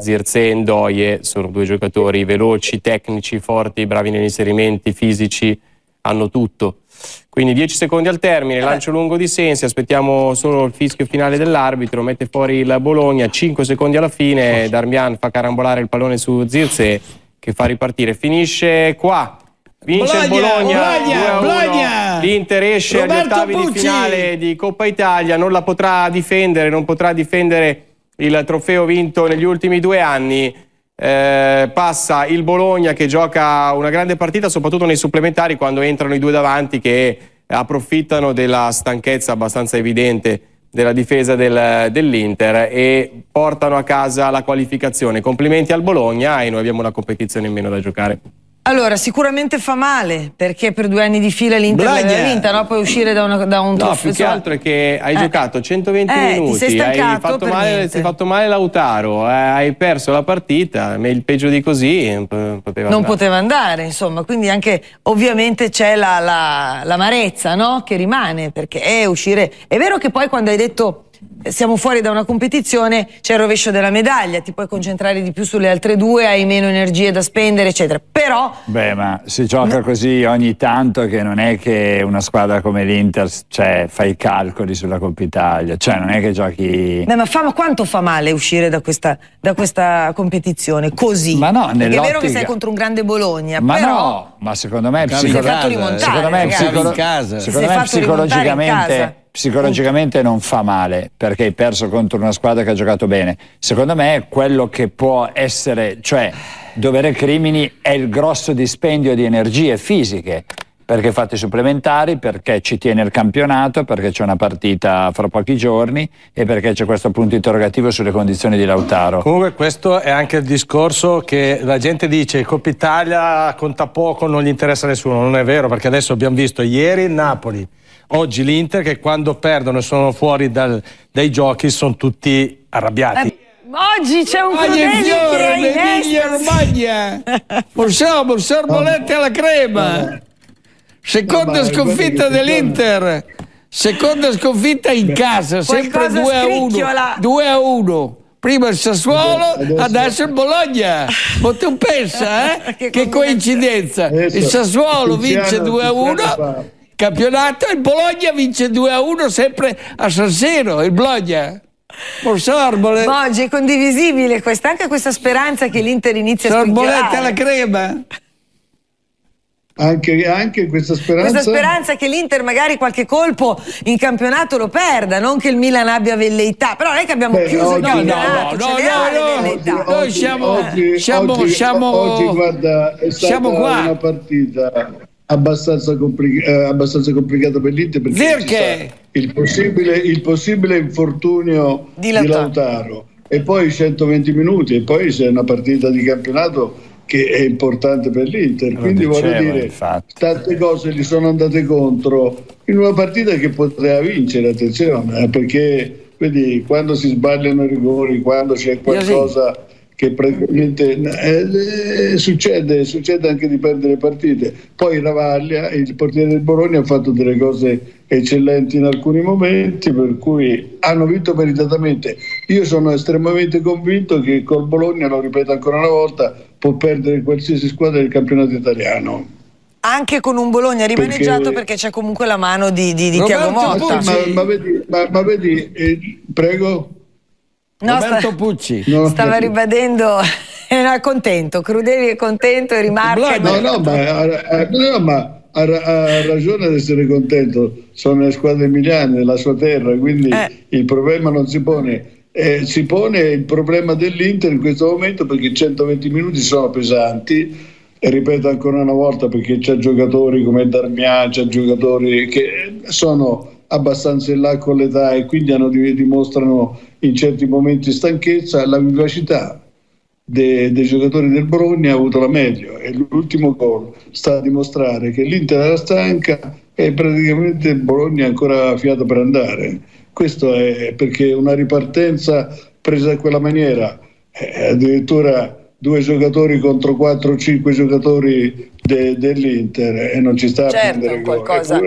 Zirkzee e Ndoye sono due giocatori veloci, tecnici, forti, bravi negli inserimenti, fisici, hanno tutto. Quindi dieci secondi al termine, lancio lungo di Sensi, aspettiamo solo il fischio finale dell'arbitro, mette fuori il Bologna, cinque secondi alla fine, Darmian fa carambolare il pallone su Zirkzee che fa ripartire, finisce qua. Vince Bologna, il Bologna, l'Inter esce Roberto agli ottavi Pucci. di finale di Coppa Italia, non la potrà difendere, non potrà difendere il trofeo vinto negli ultimi due anni. Eh, passa il Bologna che gioca una grande partita, soprattutto nei supplementari, quando entrano i due davanti che approfittano della stanchezza abbastanza evidente della difesa del, dell'Inter e portano a casa la qualificazione. Complimenti al Bologna, e noi abbiamo una competizione in meno da giocare. Allora, sicuramente fa male, perché per due anni di fila l'Inter l'aveva vinta, no? Poi uscire da, una, da un no, più che altro è che hai eh. giocato centoventi eh, minuti, ti sei stancato, hai fatto male, ti hai fatto male Lautaro, eh, hai perso la partita, il peggio di così eh, poteva non andare. poteva andare, insomma, quindi anche ovviamente c'è l'amarezza la, la, no? che rimane, perché è uscire... È vero che poi quando hai detto siamo fuori da una competizione c'è il rovescio della medaglia, ti puoi concentrare di più sulle altre due, hai meno energie da spendere eccetera, però beh, ma si gioca no. così ogni tanto, che non è che una squadra come l'Inter cioè, fa i calcoli sulla Coppa Italia, cioè non è che giochi beh, ma, fa, ma quanto fa male uscire da questa, da questa competizione così, ma no, è vero che sei contro un grande Bologna, ma però... no, ma secondo me è psicologicamente psicologicamente non fa male, perché hai perso contro una squadra che ha giocato bene. Secondo me è quello che può essere, cioè dove recrimini è il grosso dispendio di energie fisiche, perché fate supplementari, perché ci tiene il campionato, perché c'è una partita fra pochi giorni e perché c'è questo punto interrogativo sulle condizioni di Lautaro. Comunque questo è anche il discorso che la gente dice: Coppa Italia conta poco, non gli interessa nessuno. Non è vero, perché adesso abbiamo visto ieri il Napoli, oggi l'Inter, che quando perdono e sono fuori dal, dai giochi sono tutti arrabbiati. Eh, oggi c'è un Crudeli possiamo sorbolette alla crema. Seconda sconfitta dell'Inter. Seconda sconfitta in casa, sempre due a uno. Prima il Sassuolo, adesso il Bologna. Ma tu pensa, eh? Che coincidenza. Il Sassuolo vince due a uno. Campionato, il Bologna vince due a uno sempre a San Siro, il Bologna. Sorbole. Oggi è condivisibile questa, anche questa speranza che l'Inter inizi a spingere. Sorboletta alla crema. Anche, anche questa speranza. Questa speranza che l'Inter magari qualche colpo in campionato lo perda, non che il Milan abbia velleità, però non è che abbiamo Beh, chiuso oggi, il campionato, no, no, no, no, no, no. Oggi, Noi siamo, oggi, siamo, oggi, siamo, oggi guarda, è stata siamo qua. una partita abbastanza, compli eh, abbastanza complicata per l'Inter, perché il possibile, il possibile infortunio di Lautaro. di Lautaro e poi centoventi minuti e poi c'è una partita di campionato che è importante per l'Inter, quindi dicevo, voglio dire, infatti. tante cose gli sono andate contro in una partita che poteva vincere, attenzione, perché vedi, quando si sbagliano i rigori, quando c'è qualcosa che praticamente eh, eh, succede, succede anche di perdere partite. Poi Ravaglia, il portiere del Bologna, ha fatto delle cose eccellenti in alcuni momenti, per cui hanno vinto meritatamente. Io sono estremamente convinto che col Bologna, lo ripeto ancora una volta, può perdere qualsiasi squadra del campionato italiano. anche con un Bologna rimaneggiato, perché, perché c'è comunque la mano di, di, di Thiago Motta. Ma, ma vedi, ma, ma vedi eh, prego. No, Roberto sta, Pucci. No. Stava ribadendo, era contento, Crudeli è contento e rimarca. No, no, ma ha, no, ma ha, ha ragione ad essere contento, sono le squadre emiliane, nella sua terra, quindi eh. il problema non si pone. Eh, si pone il problema dell'Inter in questo momento, perché i centoventi minuti sono pesanti, e ripeto ancora una volta, perché c'è giocatori come Darmian, c'è giocatori che sono abbastanza in là con l'età e quindi hanno, dimostrano in certi momenti stanchezza. La vivacità dei, dei giocatori del Bologna ha avuto la meglio, e l'ultimo gol sta a dimostrare che l'Inter era stanca e praticamente il Bologna ancora ha fiato per andare. Questo è perché una ripartenza presa in quella maniera, eh, addirittura due giocatori contro quattro o cinque giocatori de, dell'Inter, e eh, non ci sta, certo, a prendere qualcosa.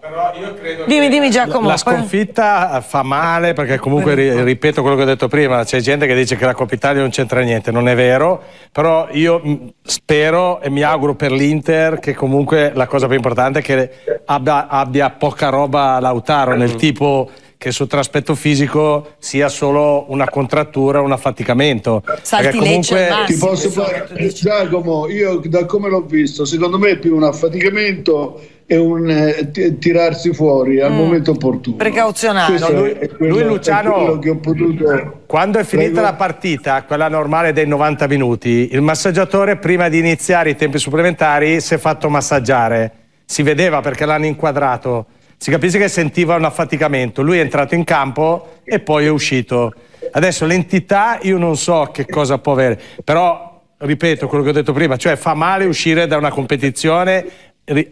Però io credo dimmi, che dimmi Giacomo, la sconfitta fa male, perché comunque, ripeto quello che ho detto prima, c'è gente che dice che la Coppa Italia non c'entra niente, non è vero, però io spero e mi auguro per l'Inter che comunque la cosa più importante è che abbia, abbia poca roba Lautaro, nel tipo che sul traspetto fisico sia solo una contrattura, un affaticamento. Perché comunque ti posso fare, Giacomo, io da come l'ho visto, secondo me è più un affaticamento e un eh, tirarsi fuori al mm. momento opportuno, precauzionale. No, lui, quello, lui Luciano, che ho potuto... quando è finita Prego. la partita, quella normale dei novanta minuti, il massaggiatore prima di iniziare i tempi supplementari si è fatto massaggiare, si vedeva perché l'hanno inquadrato, si capisce che sentiva un affaticamento, lui è entrato in campo e poi è uscito. Adesso l'entità io non so che cosa può avere, però ripeto quello che ho detto prima, cioè fa male uscire da una competizione,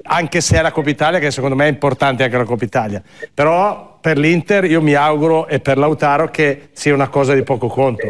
anche se è la Coppa Italia, che secondo me è importante anche la Coppa Italia, però per l'Inter io mi auguro, e per Lautaro, che sia una cosa di poco conto,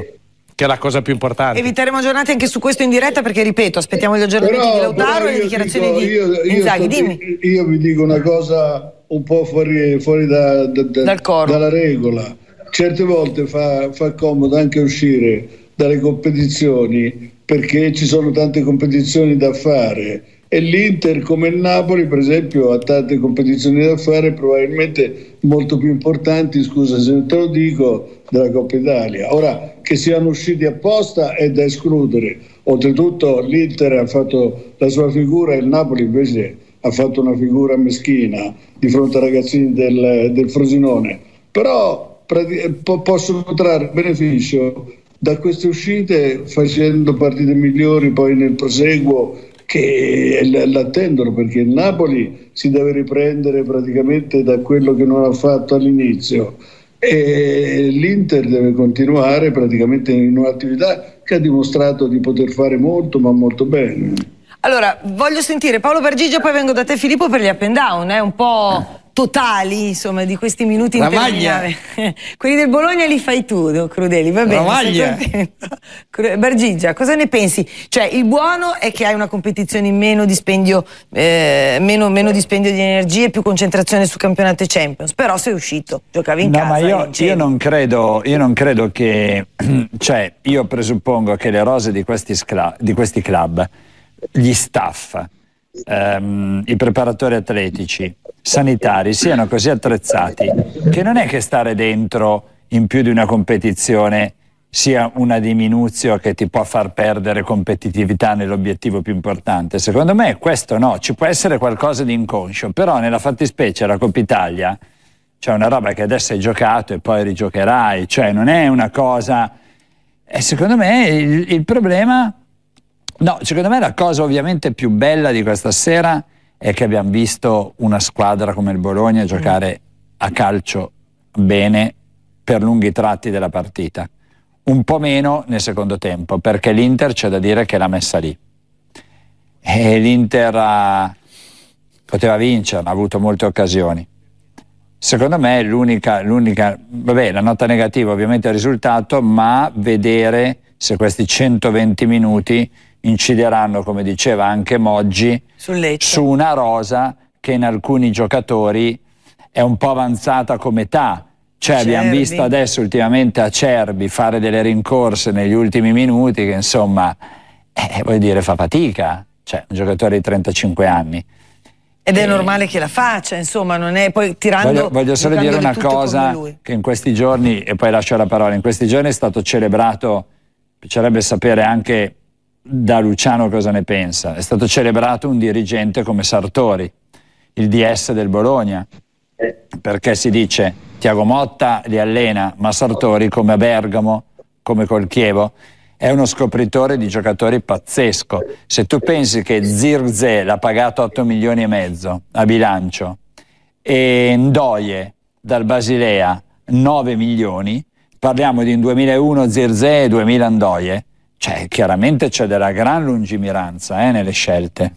che è la cosa più importante. Eviteremo giornate anche su questo in diretta, perché ripeto, aspettiamo gli aggiornamenti però, di Lautaro e le dichiarazioni dico, di io, io Inzaghi. Sto, Dimmi. Io vi dico una cosa un po' fuori, fuori da, da, da, Dal coro. dalla regola. Certe volte fa, fa comodo anche uscire dalle competizioni, perché ci sono tante competizioni da fare, e l'Inter, come il Napoli per esempio, ha tante competizioni da fare, probabilmente molto più importanti, scusa se te lo dico, della Coppa Italia. Ora, che siano usciti apposta è da escludere, oltretutto l'Inter ha fatto la sua figura e il Napoli invece ha fatto una figura meschina di fronte ai ragazzini del, del Frosinone, però possono trarre beneficio da queste uscite, facendo partite migliori poi nel proseguo, che l'attendono, perché il Napoli si deve riprendere praticamente da quello che non ha fatto all'inizio, e l'Inter deve continuare praticamente in un'attività che ha dimostrato di poter fare molto, ma molto bene. Allora, voglio sentire Paolo Bargigio, poi vengo da te Filippo per gli up and down, eh, un po' totali insomma di questi minuti interminabili. Quelli del Bologna li fai tu, Crudeli, va bene, Ravaglia. Sei contento. Bargigia, cosa ne pensi? Cioè, il buono è che hai una competizione in meno dispendio, eh, meno, meno dispendio di energie, più concentrazione su campionato e Champions, però sei uscito, giocavi in no, casa. Ma io, io, non credo, io non credo che, cioè io presuppongo che le rose di questi, scla, di questi club, gli staff, ehm, i preparatori atletici, sanitari, siano così attrezzati che non è che stare dentro in più di una competizione sia una diminuzione che ti può far perdere competitività nell'obiettivo più importante. Secondo me questo no, ci può essere qualcosa di inconscio, però nella fattispecie la Coppa Italia c'è una roba che adesso hai giocato e poi rigiocherai, cioè non è una cosa... E secondo me il, il problema... No, secondo me la cosa ovviamente più bella di questa sera è che abbiamo visto una squadra come il Bologna giocare a calcio bene per lunghi tratti della partita, un po' meno nel secondo tempo, perché l'Inter c'è da dire che l'ha messa lì, e l'Inter poteva vincere, ha avuto molte occasioni. Secondo me l'unica, l'unica, vabbè, la nota negativa ovviamente è il risultato, ma vedere se questi centoventi minuti incideranno, come diceva anche Moggi, su una rosa che in alcuni giocatori è un po' avanzata come età. Cioè Acerbi. Abbiamo visto adesso ultimamente Acerbi fare delle rincorse negli ultimi minuti che insomma, eh, vuol dire, fa fatica. cioè un giocatore di trentacinque anni. Ed è e... normale che la faccia, insomma, non è poi tirando... Voglio, voglio solo dire una cosa, che in questi giorni, e poi lascio la parola, in questi giorni è stato celebrato, piacerebbe sapere anche da Luciano cosa ne pensa, è stato celebrato un dirigente come Sartori, il D S del Bologna, perché si dice Thiago Motta li allena, ma Sartori come a Bergamo, come col Chievo, è uno scopritore di giocatori pazzesco. Se tu pensi che Zirkzee l'ha pagato otto milioni e mezzo a bilancio e Ndoye dal Basilea nove milioni, parliamo di un duemilauno Zirkzee e duemila Ndoye, cioè chiaramente c'è della gran lungimiranza eh, nelle scelte.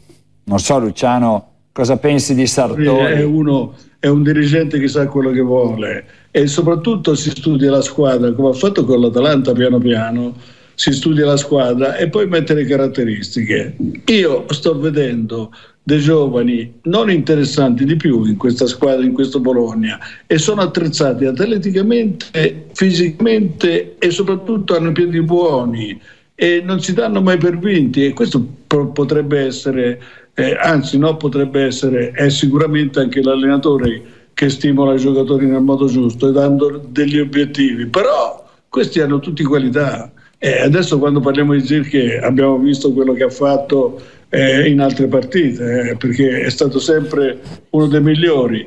Non so Luciano cosa pensi di Sartori. È uno... è un dirigente che sa quello che vuole e soprattutto si studia la squadra, come ha fatto con l'Atalanta piano piano, si studia la squadra e poi mette le caratteristiche. Io sto vedendo dei giovani non interessanti di più in questa squadra, in questo Bologna, e sono attrezzati atleticamente, fisicamente e soprattutto hanno i piedi buoni e non si danno mai per vinti, e questo potrebbe essere... Eh, anzi no, potrebbe essere, è sicuramente anche l'allenatore che stimola i giocatori nel modo giusto e dando degli obiettivi, però questi hanno tutti qualità. Eh, adesso quando parliamo di Zirkzee abbiamo visto quello che ha fatto eh, in altre partite, eh, perché è stato sempre uno dei migliori.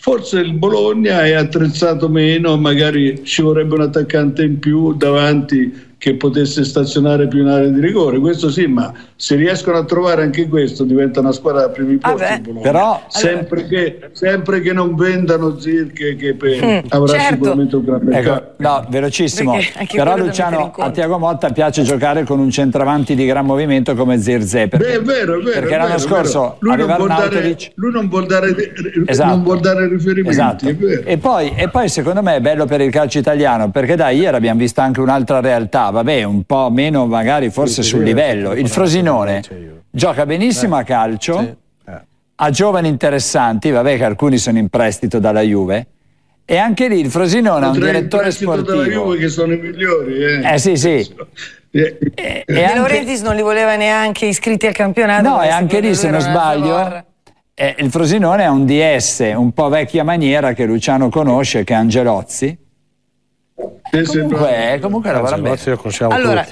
Forse il Bologna è attrezzato meno, magari ci vorrebbe un attaccante in più davanti che potesse stazionare più in area di rigore, questo sì, ma se riescono a trovare anche questo diventa una squadra da primi posti. Ah beh, però, sempre, allora... che, sempre che non vendano Zirkzee, che per, mm, avrà certo. sicuramente un gran mercato. Ecco, no, velocissimo, però Luciano, a Thiago Motta piace giocare con un centravanti di gran movimento come Zirkzee, perché, Beh, è vero, è vero, perché è vero, l'anno scorso lui aveva non Arnautovic dare, lui non vuol dare, esatto. non vuol dare riferimenti, esatto. è vero. E, poi, e poi secondo me è bello per il calcio italiano, perché da ieri abbiamo visto anche un'altra realtà, vabbè, un po' meno magari forse sul livello. Il Frosinone gioca benissimo a calcio, ha giovani interessanti, vabbè che alcuni sono in prestito dalla Juve, e anche lì il Frosinone ha un direttore sportivo dalla Juve che sono i migliori, eh, eh sì sì e, e, e anche... Laurentiis non li voleva neanche iscritti al campionato, no, e anche lì se non sbaglio eh, il Frosinone ha un D S un po' vecchia maniera che Luciano conosce, che è Angelozzi. Comunque, comunque lavora bene. Allora,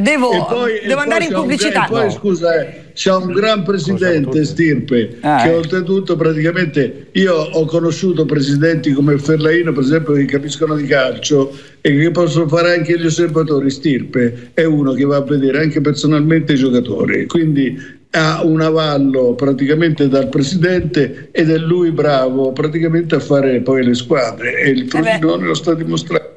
devo, poi, devo andare in pubblicità. Un, e poi no. scusa, eh, c'è un gran presidente Stirpe ah, che eh. oltretutto praticamente io ho conosciuto presidenti come Ferlaino, per esempio, che capiscono di calcio e che possono fare anche gli osservatori. Stirpe è uno che va a vedere anche personalmente i giocatori, quindi ha un avallo praticamente dal presidente ed è lui bravo praticamente a fare poi le squadre, e il Frosinone eh lo sta dimostrando.